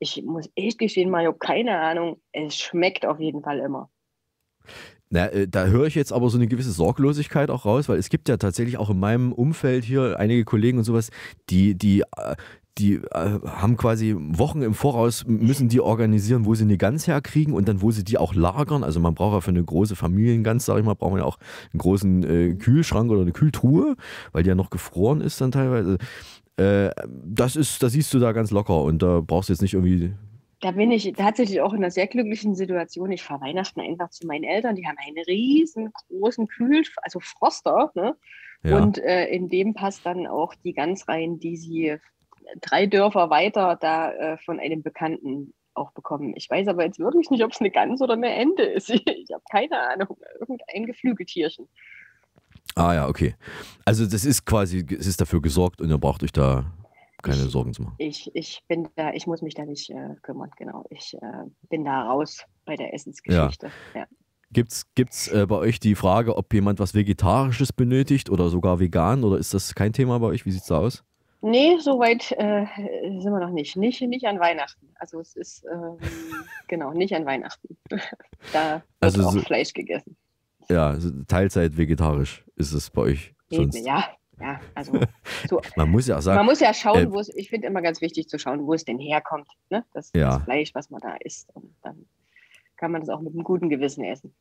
ich muss echt gestehen, Mario, keine Ahnung, es schmeckt auf jeden Fall immer. Na, da höre ich jetzt aber so eine gewisse Sorglosigkeit auch raus, weil es gibt ja tatsächlich auch in meinem Umfeld hier einige Kollegen und sowas, die haben quasi Wochen im Voraus, müssen die organisieren, wo sie eine Gans herkriegen und dann wo sie die auch lagern. Also man braucht ja für eine große Familiengans, sage ich mal, braucht man ja auch einen großen Kühlschrank oder eine Kühltruhe, weil die ja noch gefroren ist dann teilweise. Das siehst du da ganz locker und da brauchst du jetzt nicht irgendwie... Da bin ich tatsächlich auch in einer sehr glücklichen Situation. Ich fahre Weihnachten einfach zu meinen Eltern. Die haben einen riesengroßen Froster. Ne? Ja. Und in dem passt dann auch die Gans rein, die sie 3 Dörfer weiter da von einem Bekannten auch bekommen. Ich weiß aber jetzt wirklich nicht, ob es eine Gans oder eine Ente ist. Ich habe keine Ahnung. Irgendein Geflügeltierchen. Ah ja, okay. Also das ist quasi, es ist dafür gesorgt und ihr braucht euch da... keine Sorgen zu machen. Ich muss mich da nicht kümmern, genau. Ich bin da raus bei der Essensgeschichte. Ja. Ja. Gibt's bei euch die Frage, ob jemand was Vegetarisches benötigt oder sogar vegan oder ist das kein Thema bei euch? Wie sieht es da aus? Nee, soweit sind wir noch nicht. Nicht an Weihnachten. Also es ist, genau, nicht an Weihnachten. Da wird also auch Fleisch gegessen. Ja, Teilzeit vegetarisch ist es bei euch sonst. Ja, also so, man muss ja schauen, wo es, ich finde immer ganz wichtig zu schauen, wo es denn herkommt, ne? Das Fleisch, was man da isst. Und dann kann man das auch mit einem guten Gewissen essen.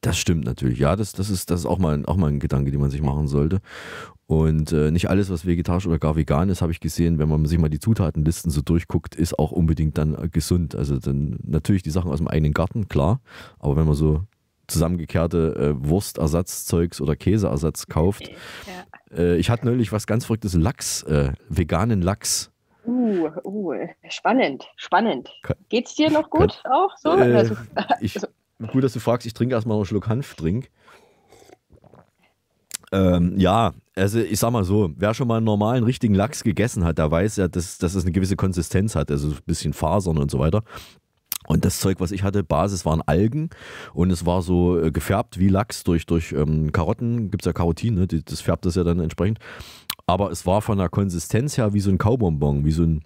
Das stimmt natürlich, ja, das ist auch mal ein Gedanke, den man sich machen sollte. Und nicht alles, was vegetarisch oder gar vegan ist, habe ich gesehen, wenn man sich mal die Zutatenlisten so durchguckt, ist auch unbedingt dann gesund. Also dann natürlich die Sachen aus dem eigenen Garten, klar, aber wenn man so zusammengekehrte Wurstersatzzeugs oder Käseersatz kauft. Ja. Ich hatte neulich was ganz Verrücktes, Lachs, veganen Lachs. Spannend. Geht's dir noch gut auch so? Gut, dass du fragst, ich trinke erstmal einen Schluck Hanfdrink. Ja, also ich sag mal so, wer schon mal einen normalen, richtigen Lachs gegessen hat, der weiß ja, dass es eine gewisse Konsistenz hat, also ein bisschen Fasern und so weiter. Und das Zeug, was ich hatte, Basis waren Algen und es war so gefärbt wie Lachs durch Karotten, gibt es ja Karotin, ne? Das färbt das ja dann entsprechend, aber es war von der Konsistenz her wie so ein Kaubonbon, wie so ein,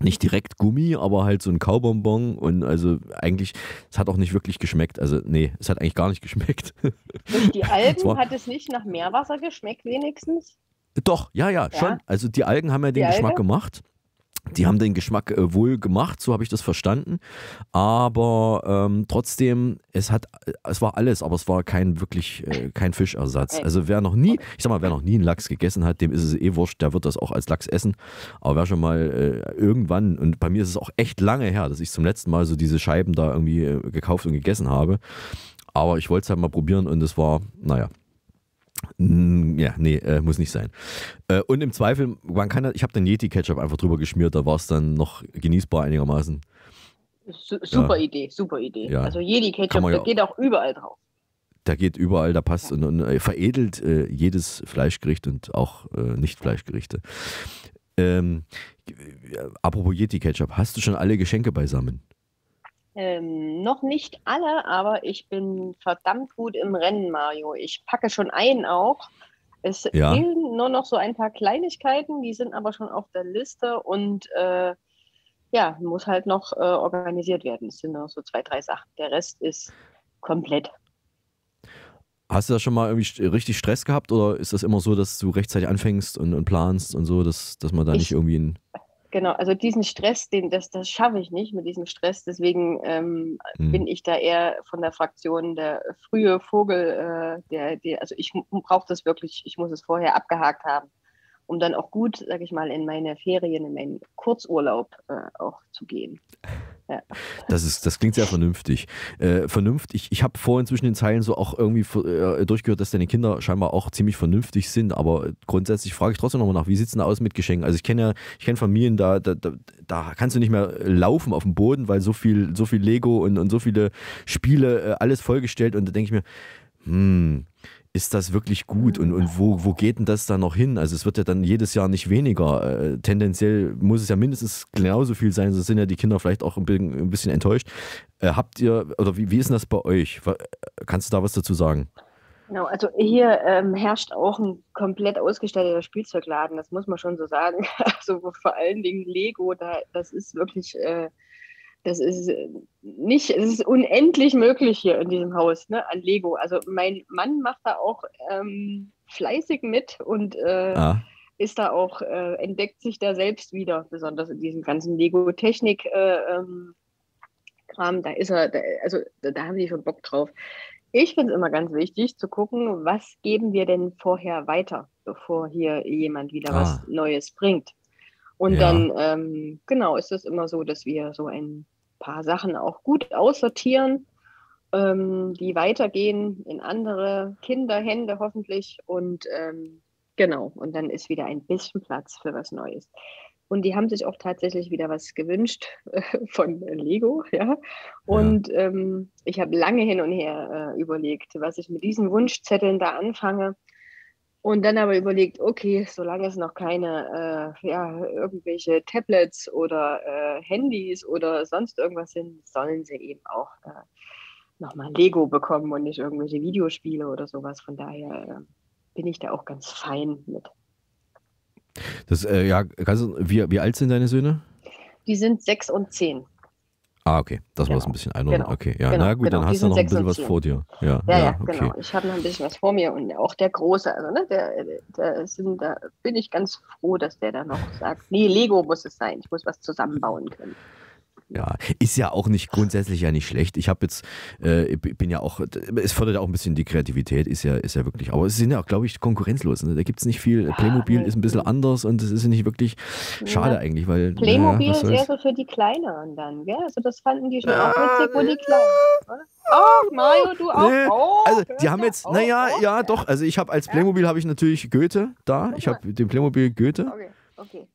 nicht direkt Gummi, aber halt so ein Kaubonbon und also eigentlich, es hat auch nicht wirklich geschmeckt, also nee, es hat eigentlich gar nicht geschmeckt. Durch die Algen hat es nicht nach Meerwasser geschmeckt wenigstens? Doch, ja, schon, also die Algen haben ja den Geschmack gemacht. Die haben den Geschmack wohl gemacht, so habe ich das verstanden. Aber trotzdem, es war alles, aber es war kein Fischersatz. Also wer noch nie einen Lachs gegessen hat, dem ist es eh wurscht, der wird das auch als Lachs essen. Aber wer schon mal irgendwann, und bei mir ist es auch echt lange her, dass ich zum letzten Mal so diese Scheiben da irgendwie gekauft und gegessen habe. Aber ich wollte es halt mal probieren und es war, naja. Ja, nee, muss nicht sein. Und im Zweifel, ich habe den Yeti Ketchup einfach drüber geschmiert, da war es dann noch genießbar einigermaßen. Super Idee. Ja. Also Yeti Ketchup, der geht auch überall drauf. Der geht überall, da passt und veredelt jedes Fleischgericht und auch Nicht-Fleischgerichte. Apropos Yeti Ketchup, hast du schon alle Geschenke beisammen? Noch nicht alle, aber ich bin verdammt gut im Rennen, Mario. Ich packe schon einen auch. Es fehlen nur noch so ein paar Kleinigkeiten, die sind aber schon auf der Liste und muss halt noch organisiert werden. Es sind noch so 2, 3 Sachen. Der Rest ist komplett. Hast du da schon mal irgendwie richtig Stress gehabt oder ist das immer so, dass du rechtzeitig anfängst und planst und so, dass man da nicht irgendwie... Genau, also diesen Stress, das schaffe ich nicht mit diesem Stress, deswegen bin ich da eher von der Fraktion der frühe Vogel, also ich brauche das wirklich, ich muss es vorher abgehakt haben, um dann auch gut, sage ich mal, in meine Ferien, in meinen Kurzurlaub auch zu gehen. Ja. Das klingt sehr vernünftig. Ich habe vorhin zwischen den Zeilen so auch irgendwie durchgehört, dass deine Kinder scheinbar auch ziemlich vernünftig sind, aber grundsätzlich frage ich trotzdem nochmal nach, wie sieht es denn aus mit Geschenken? Also ich kenne Familien, da kannst du nicht mehr laufen auf dem Boden, weil so viel Lego und so viele Spiele, alles vollgestellt, und da denke ich mir, ist das wirklich gut und wo geht denn das dann noch hin? Also es wird ja dann jedes Jahr nicht weniger. Tendenziell muss es ja mindestens genauso viel sein, sonst sind ja die Kinder vielleicht auch ein bisschen enttäuscht. Habt ihr, oder wie ist denn das bei euch? Kannst du da was dazu sagen? Genau, also hier herrscht auch ein komplett ausgestatteter Spielzeugladen, das muss man schon so sagen. Also vor allen Dingen Lego, das ist wirklich... es ist unendlich möglich hier in diesem Haus, ne, an Lego. Also mein Mann macht da auch fleißig mit und ist da auch, entdeckt sich da selbst wieder, besonders in diesem ganzen Lego-Technik-Kram. Da haben die schon Bock drauf. Ich finde es immer ganz wichtig zu gucken, was geben wir denn vorher weiter, bevor hier jemand wieder was Neues bringt. Und dann, ist es immer so, dass wir so ein paar Sachen auch gut aussortieren, die weitergehen in andere Kinderhände hoffentlich. Und und dann ist wieder ein bisschen Platz für was Neues. Und die haben sich auch tatsächlich wieder was gewünscht von Lego, ja. Und ich habe lange hin und her überlegt, was ich mit diesen Wunschzetteln da anfange. Und dann aber überlegt, okay, solange es noch keine irgendwelche Tablets oder Handys oder sonst irgendwas sind, sollen sie eben auch nochmal Lego bekommen und nicht irgendwelche Videospiele oder sowas. Von daher bin ich da auch ganz fein mit. Wie alt sind deine Söhne? Die sind 6 und 10. Ah, okay, das war es ein bisschen einordnen. Genau. Okay, dann hast du noch ein bisschen was vor dir. Ja, okay. Ich habe noch ein bisschen was vor mir und auch der Große, also ne, da bin ich ganz froh, dass der da noch sagt, nee, Lego muss es sein, ich muss was zusammenbauen können. Ja, ist ja auch nicht grundsätzlich ja nicht schlecht. Ich habe jetzt, bin ja auch, es fördert ja auch ein bisschen die Kreativität, ist ja wirklich, aber es sind ja auch, glaube ich, konkurrenzlos. Ne? Da gibt es nicht viel. Playmobil ist ein bisschen anders und es ist nicht wirklich schade eigentlich, weil... Playmobil ist eher so für die Kleineren dann, gell? Also das fanden die schon auch witzig, wo die Kleinen... Oh, Mario, du auch? Nee. Oh, also die haben jetzt, doch, also ich habe als Playmobil habe ich natürlich Goethe da. Ich habe den Playmobil Goethe. Okay.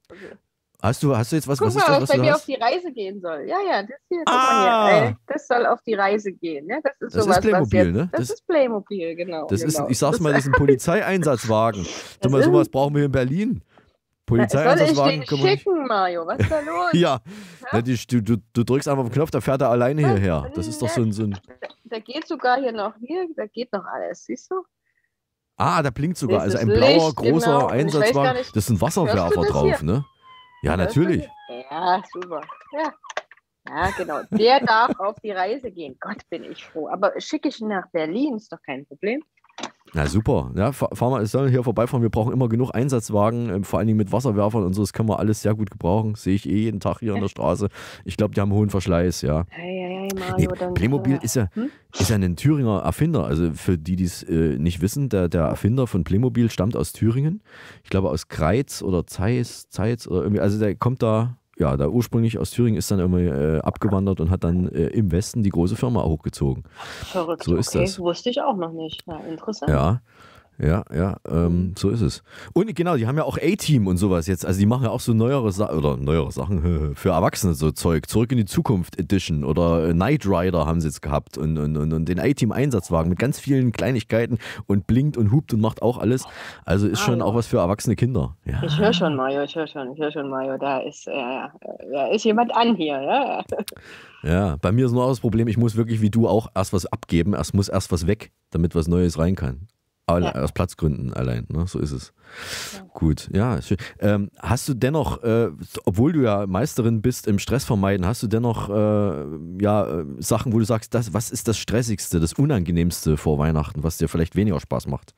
Hast du jetzt was? Guck was mal, ist das, was bei mir auf die Reise gehen soll. Ja, das hier. Das soll auf die Reise gehen. Ne? Das ist Playmobil, was jetzt, ne? Das ist Playmobil, genau. Ich sag's mal, das ist ein Polizeieinsatzwagen. Sowas brauchen wir in Berlin. Polizeieinsatzwagen. Soll ich den schicken, Mario? Was ist da los? Du drückst einfach auf den Knopf, da fährt er alleine hierher. Das ist doch so ein... Da geht sogar da geht noch alles, siehst du? Ah, da blinkt sogar. Also ein blauer, großer Einsatzwagen. Das ist ein Wasserwerfer drauf, ne? Ja, natürlich. Ja, super. Ja, genau. Der darf auf die Reise gehen. Gott, bin ich froh. Aber schicke ich ihn nach Berlin, ist doch kein Problem. Na super. Ja, fahr mal, es soll hier vorbeifahren. Wir brauchen immer genug Einsatzwagen, vor allen Dingen mit Wasserwerfern und so. Das können wir alles sehr gut gebrauchen. Sehe ich jeden Tag hier an der Straße. Ich glaube, die haben hohen Verschleiß, ja. Mario, Playmobil ist ja ein Thüringer Erfinder. Also für die, die es nicht wissen, der Erfinder von Playmobil stammt aus Thüringen. Ich glaube aus Kreiz oder Zeitz oder irgendwie. Also der kommt da ursprünglich aus Thüringen, ist dann irgendwie abgewandert und hat dann im Westen die große Firma hochgezogen. Verrückt, so ist das. Wusste ich auch noch nicht. Na, interessant. Ja. Ja, ja, so ist es. Und genau, die haben ja auch A-Team und sowas jetzt. Also die machen ja auch so neuere Sachen für Erwachsene, so Zeug. Zurück in die Zukunft Edition oder Knight Rider haben sie jetzt gehabt und den A-Team-Einsatzwagen mit ganz vielen Kleinigkeiten und blinkt und hupt und macht auch alles. Also ist schon auch was für erwachsene Kinder. Ja. Ich höre schon, Mario, ich höre schon, Mario. Da ist jemand an hier. Ja, ja, bei mir ist nur das Problem, ich muss wirklich wie du auch erst was abgeben. Es muss erst was weg, damit was Neues rein kann. Ja. Aus Platzgründen allein, ne? So ist es. Ja. Gut, ja. Schön. Hast du dennoch, obwohl du ja Meisterin bist im Stress vermeiden, hast du dennoch Sachen, wo du sagst, was ist das Stressigste, das Unangenehmste vor Weihnachten, was dir vielleicht weniger Spaß macht?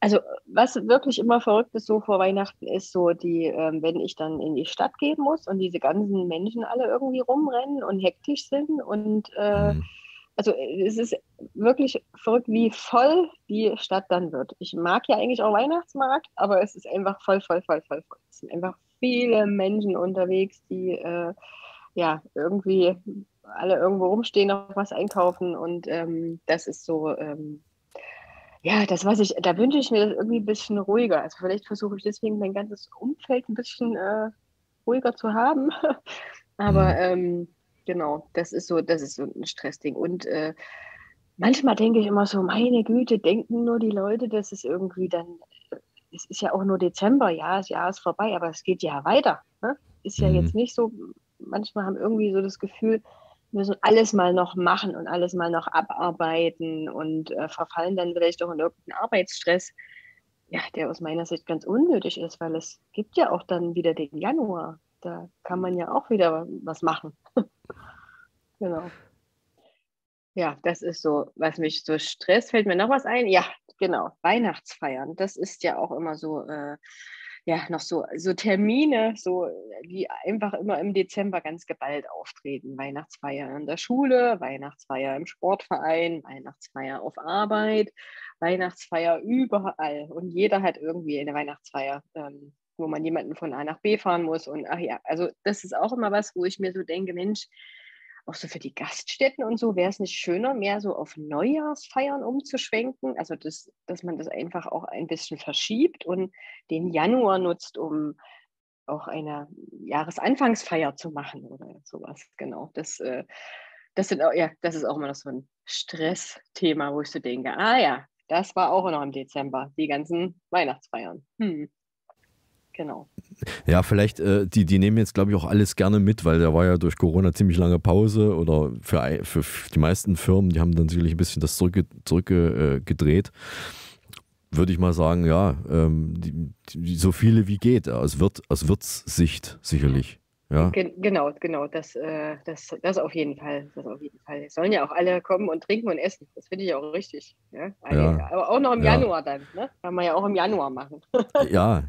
Also was wirklich immer verrückt ist so vor Weihnachten ist so die, wenn ich dann in die Stadt gehen muss und diese ganzen Menschen alle irgendwie rumrennen und hektisch sind und also es ist wirklich verrückt, wie voll die Stadt dann wird. Ich mag ja eigentlich auch Weihnachtsmarkt, aber es ist einfach voll. Es sind einfach viele Menschen unterwegs, die irgendwie alle irgendwo rumstehen, noch was einkaufen. Und das ist so, da wünsche ich mir das irgendwie ein bisschen ruhiger. Also vielleicht versuche ich deswegen mein ganzes Umfeld ein bisschen ruhiger zu haben. Aber genau, das ist so ein Stressding. Und manchmal denke ich immer so, meine Güte, denken nur die Leute, dass es irgendwie dann, es ist ja auch nur Dezember, ja, das Jahr ist vorbei, aber es geht ja weiter. Ne? Ist ja jetzt nicht so, manchmal haben irgendwie so das Gefühl, wir müssen alles mal noch machen und alles mal noch abarbeiten und verfallen dann vielleicht auch in irgendeinen Arbeitsstress, ja, der aus meiner Sicht ganz unnötig ist, weil es gibt ja auch dann wieder den Januar. Da kann man ja auch wieder was machen. Genau. Ja, das ist so, was mich so stresst. Fällt mir noch was ein? Ja, genau. Weihnachtsfeiern. Das ist ja auch immer so, noch so Termine, so, die einfach immer im Dezember ganz geballt auftreten. Weihnachtsfeier in der Schule, Weihnachtsfeier im Sportverein, Weihnachtsfeier auf Arbeit, Weihnachtsfeier überall. Und jeder hat irgendwie eine Weihnachtsfeier. Wo man jemanden von A nach B fahren muss und ach ja, also das ist auch immer was, wo ich mir so denke, Mensch, auch so für die Gaststätten und so, wäre es nicht schöner, mehr so auf Neujahrsfeiern umzuschwenken, also dass man das einfach auch ein bisschen verschiebt und den Januar nutzt, um auch eine Jahresanfangsfeier zu machen oder sowas, genau. Das ist auch immer noch so ein Stressthema, wo ich so denke, das war auch noch im Dezember, die ganzen Weihnachtsfeiern. Genau. Ja, vielleicht, die nehmen jetzt, glaube ich, auch alles gerne mit, weil da war ja durch Corona ziemlich lange Pause oder für die meisten Firmen, die haben dann sicherlich ein bisschen das zurückgedreht. Würde ich mal sagen, ja, so viele wie geht, aus Wirtssicht sicherlich. Ja. Genau, das auf jeden Fall. Es sollen ja auch alle kommen und trinken und essen. Das finde ich auch richtig. Ja? Ja. Aber auch noch im Januar dann. Ne? Kann man ja auch im Januar machen. Ja.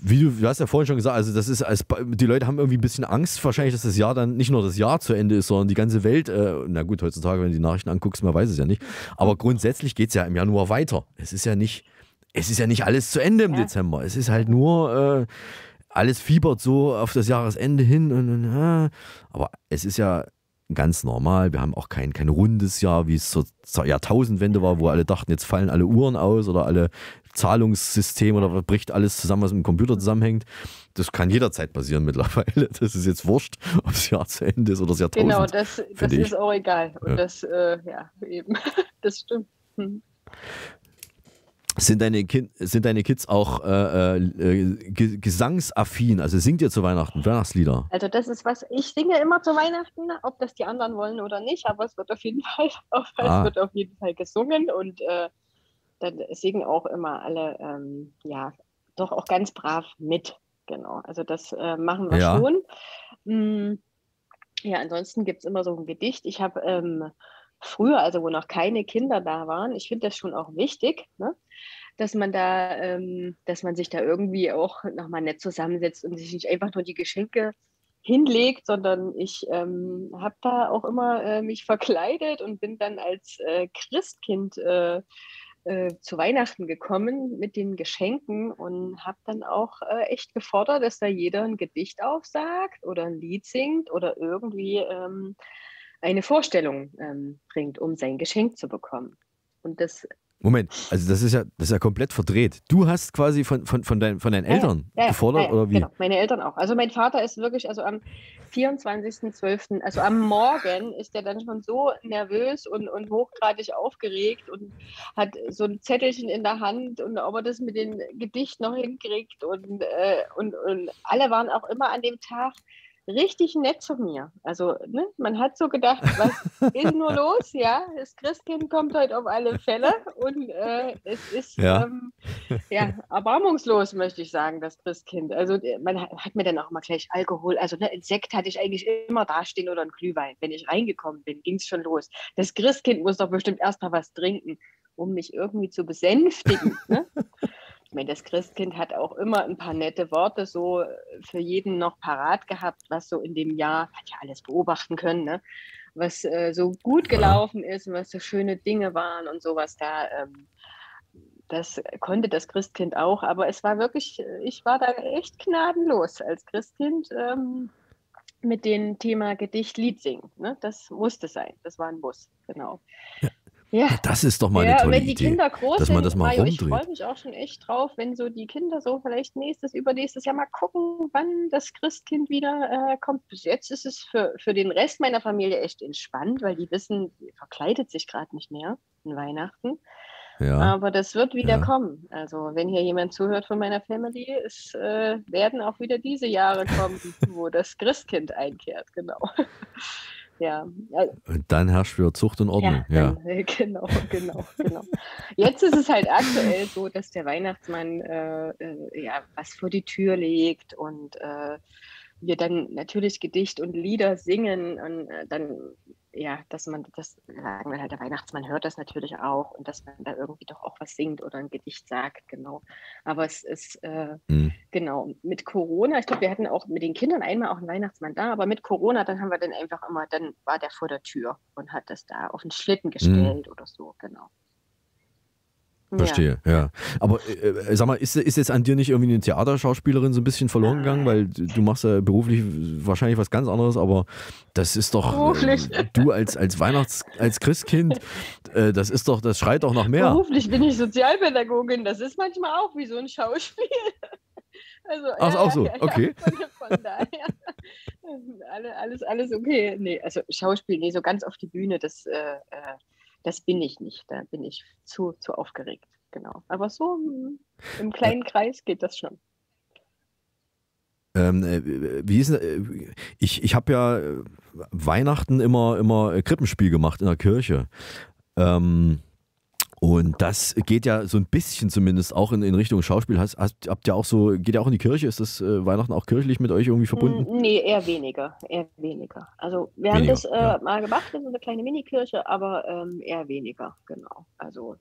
Wie du hast ja vorhin schon gesagt, also das ist, die Leute haben irgendwie ein bisschen Angst wahrscheinlich, dass das Jahr dann nicht nur das Jahr zu Ende ist, sondern die ganze Welt, na gut, heutzutage, wenn du die Nachrichten anguckst, man weiß es ja nicht. Aber grundsätzlich geht es ja im Januar weiter. Es ist ja nicht alles zu Ende im Dezember. Es ist halt nur... alles fiebert so auf das Jahresende hin. Und aber es ist ja ganz normal. Wir haben auch kein rundes Jahr, wie es zur Jahrtausendwende war, wo alle dachten, jetzt fallen alle Uhren aus oder alle Zahlungssysteme oder bricht alles zusammen, was mit dem Computer zusammenhängt. Das kann jederzeit passieren mittlerweile. Das ist jetzt wurscht, ob das Jahr zu Ende ist oder das Jahrtausend. Genau, das ist auch egal. Und das stimmt. Sind deine Kids auch gesangsaffin? Also singt ihr zu Weihnachten Weihnachtslieder? Also das ist was, ich singe immer zu Weihnachten, ob das die anderen wollen oder nicht, aber es wird auf jeden Fall, gesungen und dann singen auch immer alle, doch auch ganz brav mit, genau. Also das machen wir schon. Ja, ansonsten gibt es immer so ein Gedicht. Ich habe früher, also wo noch keine Kinder da waren, ich finde das schon auch wichtig, ne? Dass man sich da irgendwie auch nochmal nett zusammensetzt und sich nicht einfach nur die Geschenke hinlegt, sondern ich habe da auch immer mich verkleidet und bin dann als Christkind zu Weihnachten gekommen mit den Geschenken und habe dann auch echt gefordert, dass da jeder ein Gedicht aufsagt oder ein Lied singt oder irgendwie eine Vorstellung bringt, um sein Geschenk zu bekommen. Und das... Moment, also das ist ja komplett verdreht. Du hast quasi von deinen Eltern gefordert, oder wie? Genau, meine Eltern auch. Also mein Vater ist wirklich, also am 24.12., also am Morgen ist er dann schon so nervös und hochgradig aufgeregt und hat so ein Zettelchen in der Hand und ob er das mit dem Gedicht noch hinkriegt und alle waren auch immer an dem Tag richtig nett zu mir. Also, ne, man hat so gedacht, was ist nur los? Ja, das Christkind kommt heute auf alle Fälle und es ist erbarmungslos, möchte ich sagen, das Christkind. Also, man hat mir dann auch mal gleich Alkohol, also ne, ein Sekt hatte ich eigentlich immer dastehen oder ein Glühwein. Wenn ich reingekommen bin, ging es schon los. Das Christkind muss doch bestimmt erst mal was trinken, um mich irgendwie zu besänftigen, ne? Ich meine, das Christkind hat auch immer ein paar nette Worte so für jeden noch parat gehabt, was so in dem Jahr, hat ja alles beobachten können, ne? Was so gut gelaufen ist und was so schöne Dinge waren und sowas da, das konnte das Christkind auch, aber es war wirklich, ich war da echt gnadenlos als Christkind mit dem Thema Gedicht, Lied singen, ne? Das musste sein, das war ein Muss, genau. Ja. Ja. Ja, das ist doch mal eine tolle Idee, wenn die Kinder groß sind, das mal rumdreht. Ich freue mich auch schon echt drauf, wenn so die Kinder so vielleicht übernächstes Jahr mal gucken, wann das Christkind wieder kommt. Bis jetzt ist es für den Rest meiner Familie echt entspannt, weil die wissen, die verkleidet sich gerade nicht mehr an Weihnachten. Ja. Aber das wird wieder kommen. Also wenn hier jemand zuhört von meiner Family, es werden auch wieder diese Jahre kommen, wo das Christkind einkehrt, genau. Ja. Also, und dann herrscht wieder Zucht und Ordnung. Ja, dann, genau. Jetzt ist es halt aktuell so, dass der Weihnachtsmann was vor die Tür legt und wir dann natürlich Gedicht und Lieder singen und der Weihnachtsmann hört das natürlich auch und dass man da irgendwie doch auch was singt oder ein Gedicht sagt, genau. Aber es ist, genau, mit Corona, ich glaube, wir hatten auch mit den Kindern einmal auch einen Weihnachtsmann da, aber mit Corona, dann war der vor der Tür und hat das da auf den Schlitten gestellt oder so, genau. Verstehe, ja. Aber sag mal, ist jetzt an dir nicht irgendwie eine Theaterschauspielerin so ein bisschen verloren gegangen? Weil du machst ja beruflich wahrscheinlich was ganz anderes, aber das ist doch, du als Christkind, das schreit doch nach mehr. Beruflich bin ich Sozialpädagogin, das ist manchmal auch wie so ein Schauspiel. Also, okay. Von daher, alles okay. Nee, also Schauspiel, so ganz auf die Bühne, das bin ich nicht, da bin ich zu aufgeregt, genau. Aber so im kleinen Kreis geht das schon. Ich habe ja Weihnachten immer Krippenspiel gemacht in der Kirche. Und das geht ja so ein bisschen zumindest auch in Richtung Schauspiel. Habt ihr auch so, geht ja auch in die Kirche? Ist das Weihnachten auch kirchlich mit euch irgendwie verbunden? Nee, eher weniger. Also wir haben das mal gemacht, das ist eine kleine Mini-Kirche, aber eher weniger, genau. Also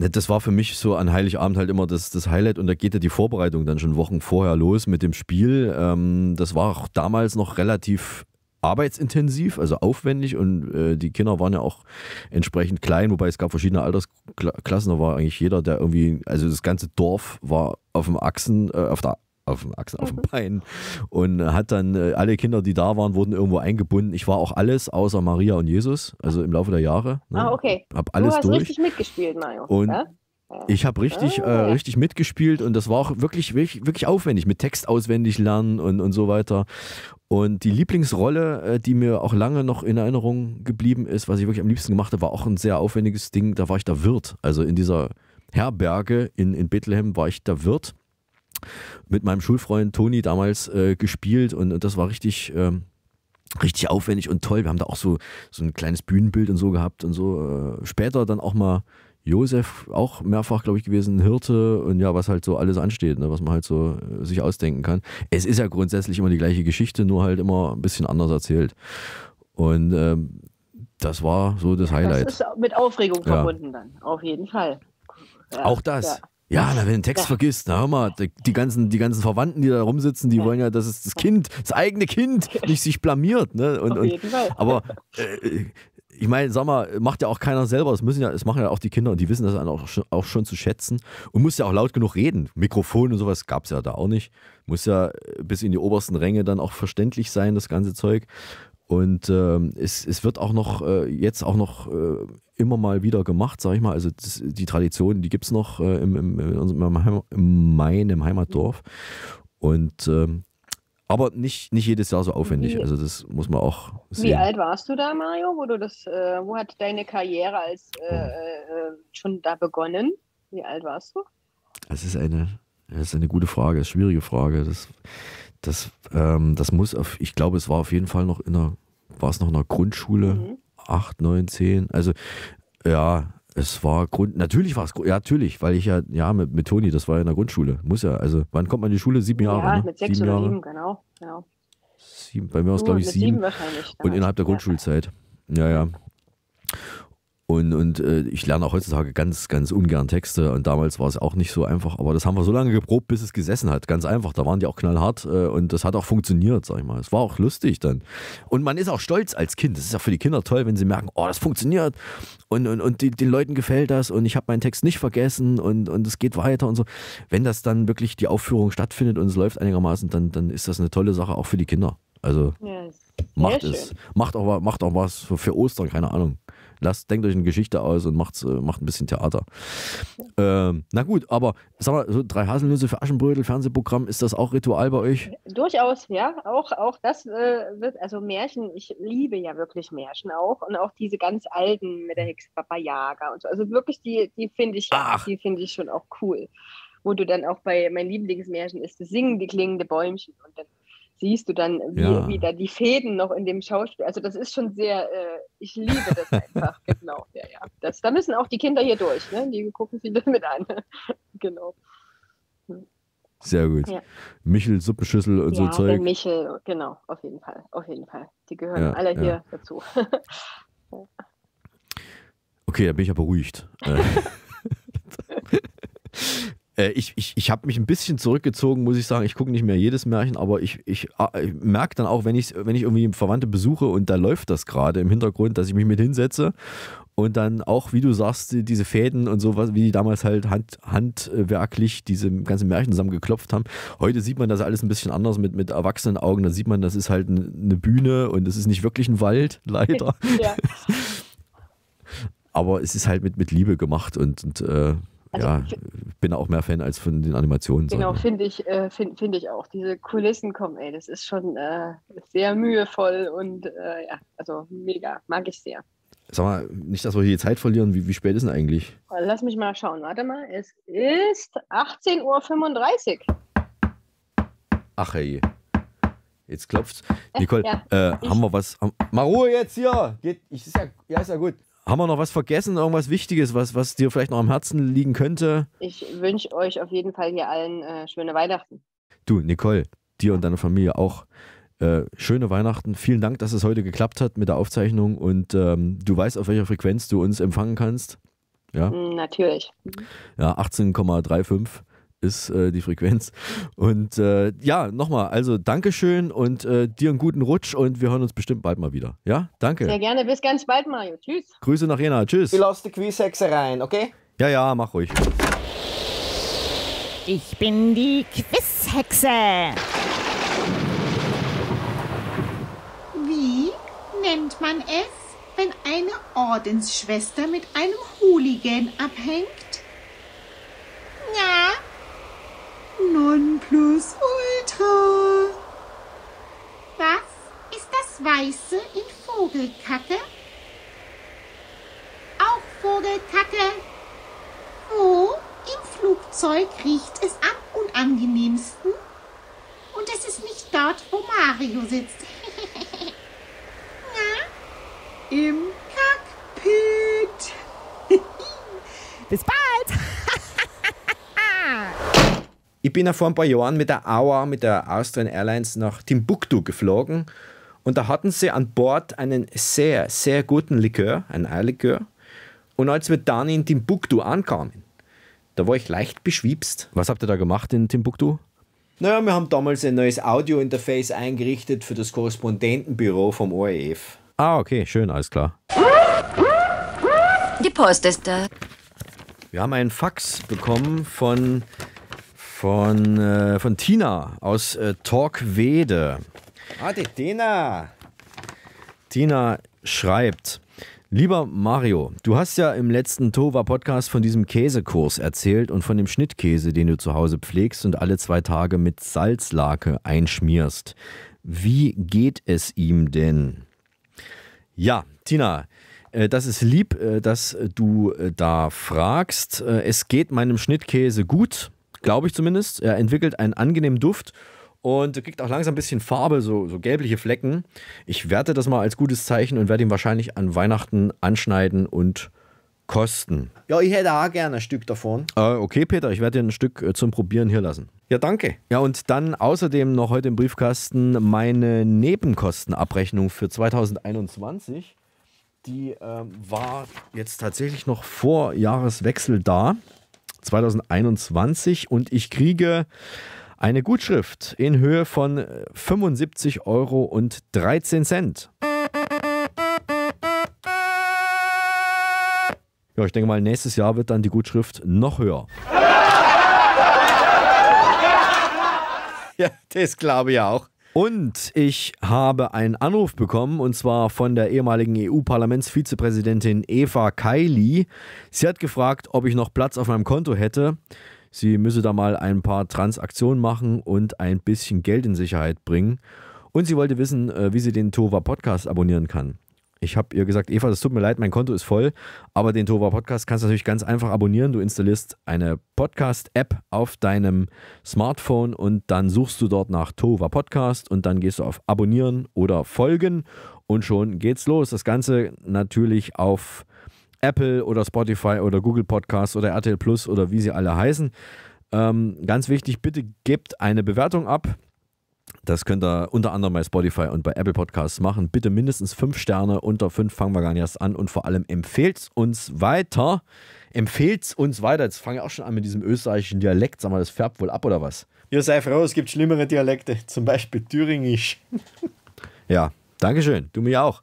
das war für mich so an Heiligabend halt immer das Highlight und da geht ja die Vorbereitung dann schon Wochen vorher los mit dem Spiel. Das war auch damals noch relativ arbeitsintensiv, also aufwendig und die Kinder waren ja auch entsprechend klein, wobei es gab verschiedene Altersklassen, da war eigentlich jeder, der irgendwie, also das ganze Dorf war auf dem Bein und hat dann alle Kinder, die da waren, wurden irgendwo eingebunden. Ich war auch alles außer Maria und Jesus, also im Laufe der Jahre. Ne? Ah, okay. Hab alles du hast durch. Richtig mitgespielt, Mario. Und ich habe richtig mitgespielt und das war auch wirklich aufwendig mit Text auswendig lernen und so weiter. Und die Lieblingsrolle, die mir auch lange noch in Erinnerung geblieben ist, was ich wirklich am liebsten gemacht habe, war auch ein sehr aufwendiges Ding. Da war ich der Wirt. Also in dieser Herberge in Bethlehem war ich der Wirt. Mit meinem Schulfreund Toni damals gespielt und das war richtig... richtig aufwendig und toll. Wir haben da auch so ein kleines Bühnenbild und so gehabt und so. Später dann auch mal Josef, auch mehrfach, glaube ich, gewesen, Hirte und ja, was halt so alles ansteht, ne, was man halt so sich ausdenken kann. Es ist ja grundsätzlich immer die gleiche Geschichte, nur halt immer ein bisschen anders erzählt. Und das war so das Highlight. Das ist mit Aufregung verbunden dann, auf jeden Fall. Ja, auch das. Ja, na, wenn du den Text vergisst, na hör mal, die ganzen Verwandten, die da rumsitzen, die wollen ja, dass es das eigene Kind nicht sich blamiert. Ne? Und, auf jeden Fall. Aber ich meine, sag mal, macht ja auch keiner selber, das machen ja auch die Kinder und die wissen das auch schon zu schätzen und muss ja auch laut genug reden. Mikrofon und sowas gab es ja da auch nicht. Muss ja bis in die obersten Ränge dann auch verständlich sein, das ganze Zeug. Und es wird auch noch jetzt auch noch immer mal wieder gemacht, sag ich mal. Also das, die Tradition, die gibt es noch in meinem Heimatdorf. Und aber nicht jedes Jahr so aufwendig. Also das muss man auch sehen. Wie alt warst du da, Mario? Wo hat deine Karriere als schon da begonnen? Wie alt warst du? Das ist eine gute Frage, eine schwierige Frage. Das muss auf, ich glaube, es war auf jeden Fall noch in der Grundschule, 8, 9, 10. Also ja, es war natürlich, weil ich ja mit Toni, das war ja in der Grundschule. Muss ja, also wann kommt man in die Schule? 7 Jahre. Ja, ne? Mit 6 oder 7, genau. 7, bei mir war es glaube ich 7 wahrscheinlich. Und innerhalb der Grundschulzeit. Ja. Und ich lerne auch heutzutage ganz, ganz ungern Texte und damals war es auch nicht so einfach, aber das haben wir so lange geprobt, bis es gesessen hat, ganz einfach, da waren die auch knallhart und das hat auch funktioniert, sag ich mal, es war auch lustig dann und man ist auch stolz als Kind, das ist ja für die Kinder toll, wenn sie merken, oh, das funktioniert und den Leuten gefällt das und ich habe meinen Text nicht vergessen und es geht weiter und so, wenn das dann wirklich die Aufführung stattfindet und es läuft einigermaßen, dann ist das eine tolle Sache auch für die Kinder, also macht auch was für Ostern, keine Ahnung. Denkt euch eine Geschichte aus und macht ein bisschen Theater. Na gut, aber sag mal, so 3 Haselnüsse für Aschenbrödel, Fernsehprogramm, ist das auch Ritual bei euch? Durchaus, ja. Auch das wird, also Märchen, ich liebe ja wirklich Märchen auch. Und auch diese ganz alten mit der Hexe Papa Yaga und so. Also wirklich, die finde ich schon auch cool. Wo du dann auch bei, mein Lieblingsmärchen ist, das Singen, die klingende Bäumchen und dann siehst du dann, wie da die Fäden noch in dem Schauspiel, also das ist schon sehr, ich liebe das einfach, genau, ja. Da müssen auch die Kinder hier durch, ne? Die gucken viele mit an, genau. Sehr gut. Ja. Michel, Suppenschüssel und so Zeug. Ja, Michel, genau, auf jeden Fall. Die gehören alle hier dazu. Okay, da bin ich ja beruhigt. Ich habe mich ein bisschen zurückgezogen, muss ich sagen. Ich gucke nicht mehr jedes Märchen, aber ich merke dann auch, wenn ich irgendwie Verwandte besuche und da läuft das gerade im Hintergrund, dass ich mich mit hinsetze und dann auch, wie du sagst, diese Fäden und so, wie die damals halt handwerklich diese ganzen Märchen zusammengeklopft haben. Heute sieht man das alles ein bisschen anders mit erwachsenen Augen. Da sieht man, das ist halt eine Bühne und es ist nicht wirklich ein Wald, leider. Ja. Aber es ist halt mit Liebe gemacht und also, ja, ich bin auch mehr Fan als von den Animationen. Genau, finde ich auch. Diese Kulissen kommen, ey, das ist schon sehr mühevoll und also mega, mag ich sehr. Sag mal, nicht, dass wir hier die Zeit verlieren. Wie spät ist denn eigentlich? Lass mich mal schauen. Warte mal, es ist 18:35 Uhr. Ach hey, jetzt klopft's. Nicole, haben wir was? Mal Ruhe jetzt hier! Ist ja gut. Haben wir noch was vergessen, irgendwas Wichtiges, was dir vielleicht noch am Herzen liegen könnte? Ich wünsche euch auf jeden Fall hier allen schöne Weihnachten. Du, Nicole, dir und deiner Familie auch schöne Weihnachten. Vielen Dank, dass es heute geklappt hat mit der Aufzeichnung und du weißt, auf welcher Frequenz du uns empfangen kannst. Ja? Natürlich. Ja, 18,35 ist die Frequenz. Und ja, nochmal, also Dankeschön und dir einen guten Rutsch und wir hören uns bestimmt bald mal wieder. Ja, danke. Sehr gerne, bis ganz bald, Mario. Tschüss. Grüße nach Jena, tschüss. Du lass die Quizhexe rein, okay? Ja, mach ruhig. Ich bin die Quizhexe. Wie nennt man es, wenn eine Ordensschwester mit einem Hooligan abhängt? Ja. Non plus ultra. Was ist das Weiße in Vogelkacke? Auch Vogelkacke. Wo im Flugzeug riecht es am unangenehmsten? Und es ist nicht dort, wo Mario sitzt. Na? Im Cockpit. Bis bald. Ich bin ja vor ein paar Jahren mit der AUA, mit der Austrian Airlines, nach Timbuktu geflogen und da hatten sie an Bord einen sehr, sehr guten Likör, einen Eierlikör. Und als wir dann in Timbuktu ankamen, da war ich leicht beschwiebst. Was habt ihr da gemacht in Timbuktu? Naja, wir haben damals ein neues Audio-Interface eingerichtet für das Korrespondentenbüro vom ORF. Ah, okay, schön, alles klar. Die Post ist da. Wir haben einen Fax bekommen von Tina aus Torquede. Ah, die Tina. Christina schreibt: Lieber Mario, du hast ja im letzten Tova-Podcast von diesem Käsekurs erzählt und von dem Schnittkäse, den du zu Hause pflegst und alle 2 Tage mit Salzlake einschmierst. Wie geht es ihm denn? Ja, Tina, das ist lieb, dass du da fragst. Es geht meinem Schnittkäse gut, glaube ich zumindest. Er entwickelt einen angenehmen Duft. Und kriegt auch langsam ein bisschen Farbe, so gelbliche Flecken. Ich werte das mal als gutes Zeichen und werde ihn wahrscheinlich an Weihnachten anschneiden und kosten. Ja, ich hätte auch gerne ein Stück davon. Okay, Peter, ich werde dir ein Stück zum Probieren hier lassen. Ja, danke. Ja, und dann außerdem noch heute im Briefkasten meine Nebenkostenabrechnung für 2021. Die war jetzt tatsächlich noch vor Jahreswechsel da, 2021. Und ich kriege eine Gutschrift in Höhe von 75,13 €. Ja, ich denke mal, nächstes Jahr wird dann die Gutschrift noch höher. Ja, das glaube ich auch. Und ich habe einen Anruf bekommen, und zwar von der ehemaligen EU-Parlamentsvizepräsidentin Eva Kaili. Sie hat gefragt, ob ich noch Platz auf meinem Konto hätte. Sie müsse da mal ein paar Transaktionen machen und ein bisschen Geld in Sicherheit bringen. Und sie wollte wissen, wie sie den Tova-Podcast abonnieren kann. Ich habe ihr gesagt: Eva, das tut mir leid, mein Konto ist voll, aber den Tova-Podcast kannst du natürlich ganz einfach abonnieren. Du installierst eine Podcast-App auf deinem Smartphone und dann suchst du dort nach Tova-Podcast und dann gehst du auf Abonnieren oder Folgen und schon geht's los. Das Ganze natürlich auf Apple oder Spotify oder Google Podcasts oder RTL Plus oder wie sie alle heißen. Ganz wichtig, bitte gebt eine Bewertung ab. Das könnt ihr unter anderem bei Spotify und bei Apple Podcasts machen. Bitte mindestens 5 Sterne, unter 5 fangen wir gar nicht erst an. Und vor allem empfehlt uns weiter. Empfehlt uns weiter. Jetzt fange ich auch schon an mit diesem österreichischen Dialekt. Sag mal, das färbt wohl ab oder was? Ja, sei froh, es gibt schlimmere Dialekte. Zum Beispiel Thüringisch. Ja, dankeschön. Du mich auch.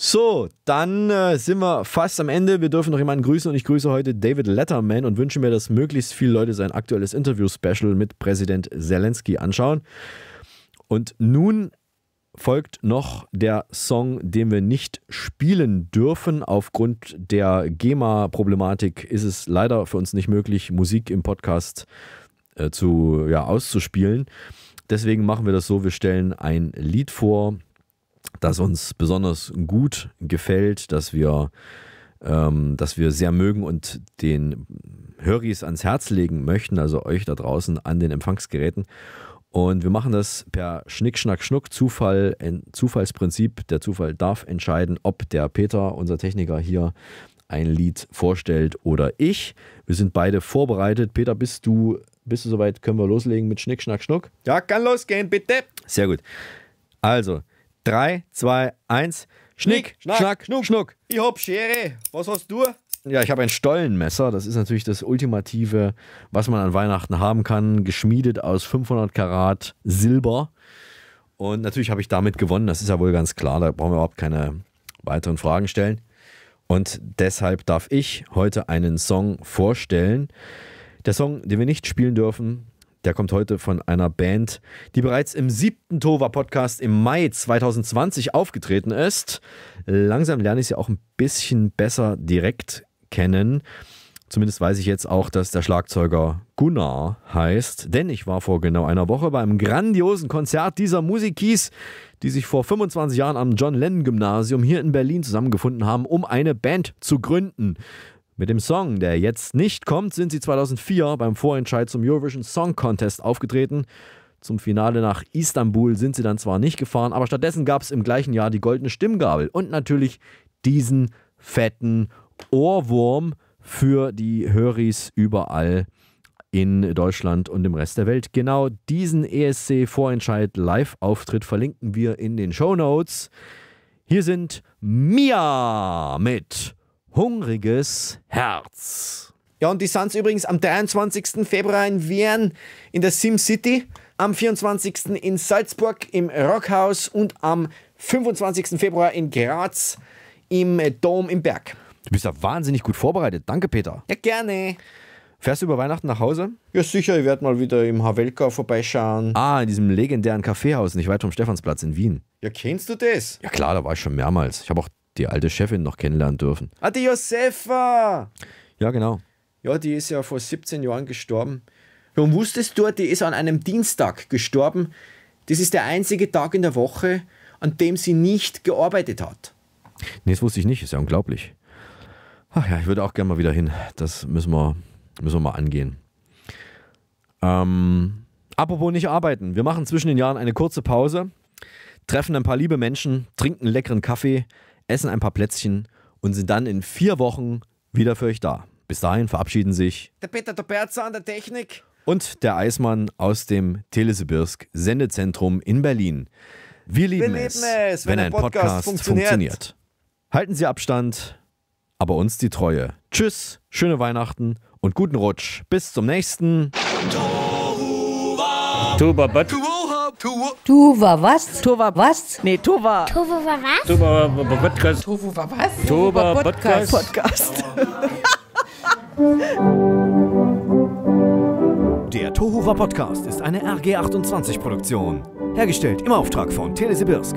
So, dann sind wir fast am Ende. Wir dürfen noch jemanden grüßen und ich grüße heute David Letterman und wünsche mir, dass möglichst viele Leute sein aktuelles Interview-Special mit Präsident Selenskyj anschauen. Und nun folgt noch der Song, den wir nicht spielen dürfen. Aufgrund der GEMA-Problematik ist es leider für uns nicht möglich, Musik im Podcast auszuspielen. Deswegen machen wir das so, wir stellen ein Lied vor, das uns besonders gut gefällt, das wir sehr mögen und den Höris ans Herz legen möchten, also euch da draußen an den Empfangsgeräten. Und wir machen das per Schnick, Schnack, Schnuck, Zufallsprinzip. Der Zufall darf entscheiden, ob der Peter, unser Techniker, hier ein Lied vorstellt oder ich. Wir sind beide vorbereitet. Peter, bist du soweit? Können wir loslegen mit Schnick, Schnack, Schnuck? Ja, kann losgehen, bitte. Sehr gut. Also, 3, 2, 1. Schnick, Schnack, Schnuck. Ich hab Schere. Was hast du? Ja, ich habe ein Stollenmesser. Das ist natürlich das Ultimative, was man an Weihnachten haben kann. Geschmiedet aus 500 Karat Silber. Und natürlich habe ich damit gewonnen. Das ist ja wohl ganz klar. Da brauchen wir überhaupt keine weiteren Fragen stellen. Und deshalb darf ich heute einen Song vorstellen. Der Song, den wir nicht spielen dürfen, der kommt heute von einer Band, die bereits im 7. Tova-Podcast im Mai 2020 aufgetreten ist. Langsam lerne ich sie auch ein bisschen besser direkt kennen. Zumindest weiß ich jetzt auch, dass der Schlagzeuger Gunnar heißt. Denn ich war vor genau einer Woche bei einem grandiosen Konzert dieser Musikis, die sich vor 25 Jahren am John-Lennon-Gymnasium hier in Berlin zusammengefunden haben, um eine Band zu gründen. Mit dem Song, der jetzt nicht kommt, sind sie 2004 beim Vorentscheid zum Eurovision Song Contest aufgetreten. Zum Finale nach Istanbul sind sie dann zwar nicht gefahren, aber stattdessen gab es im gleichen Jahr die Goldene Stimmgabel und natürlich diesen fetten Ohrwurm für die Höris überall in Deutschland und im Rest der Welt. Genau diesen ESC-Vorentscheid-Live-Auftritt verlinken wir in den Shownotes. Hier sind Mia mit Hungriges Herz. Ja, und die sind übrigens am 23. Februar in Wien in der Sim City, am 24. in Salzburg im Rockhaus und am 25. Februar in Graz im Dom im Berg. Du bist ja wahnsinnig gut vorbereitet. Danke, Peter. Ja, gerne. Fährst du über Weihnachten nach Hause? Ja, sicher. Ich werde mal wieder im Havelka vorbeischauen. Ah, in diesem legendären Kaffeehaus nicht weit vom Stephansplatz in Wien. Ja, kennst du das? Ja klar, da war ich schon mehrmals. Ich habe auch die alte Chefin noch kennenlernen dürfen. Ah, die Josefa! Ja, genau. Ja, die ist ja vor 17 Jahren gestorben. Und wusstest du, die ist an einem Dienstag gestorben. Das ist der einzige Tag in der Woche, an dem sie nicht gearbeitet hat. Nee, das wusste ich nicht. Ist ja unglaublich. Ach ja, ich würde auch gerne mal wieder hin. Das müssen wir mal angehen. Apropos nicht arbeiten. Wir machen zwischen den Jahren eine kurze Pause, treffen ein paar liebe Menschen, trinken leckeren Kaffee, essen ein paar Plätzchen und sind dann in 4 Wochen wieder für euch da. Bis dahin verabschieden sich der Peter Toperzer an der Technik und der Eismann aus dem Telesibirsk-Sendezentrum in Berlin. Wir lieben es, wenn ein Podcast funktioniert. Halten Sie Abstand, aber uns die Treue. Tschüss, schöne Weihnachten und guten Rutsch. Bis zum nächsten. Podcast. Der Tohuwa Podcast ist eine RG28 Produktion. Hergestellt im Auftrag von Telesibirsk.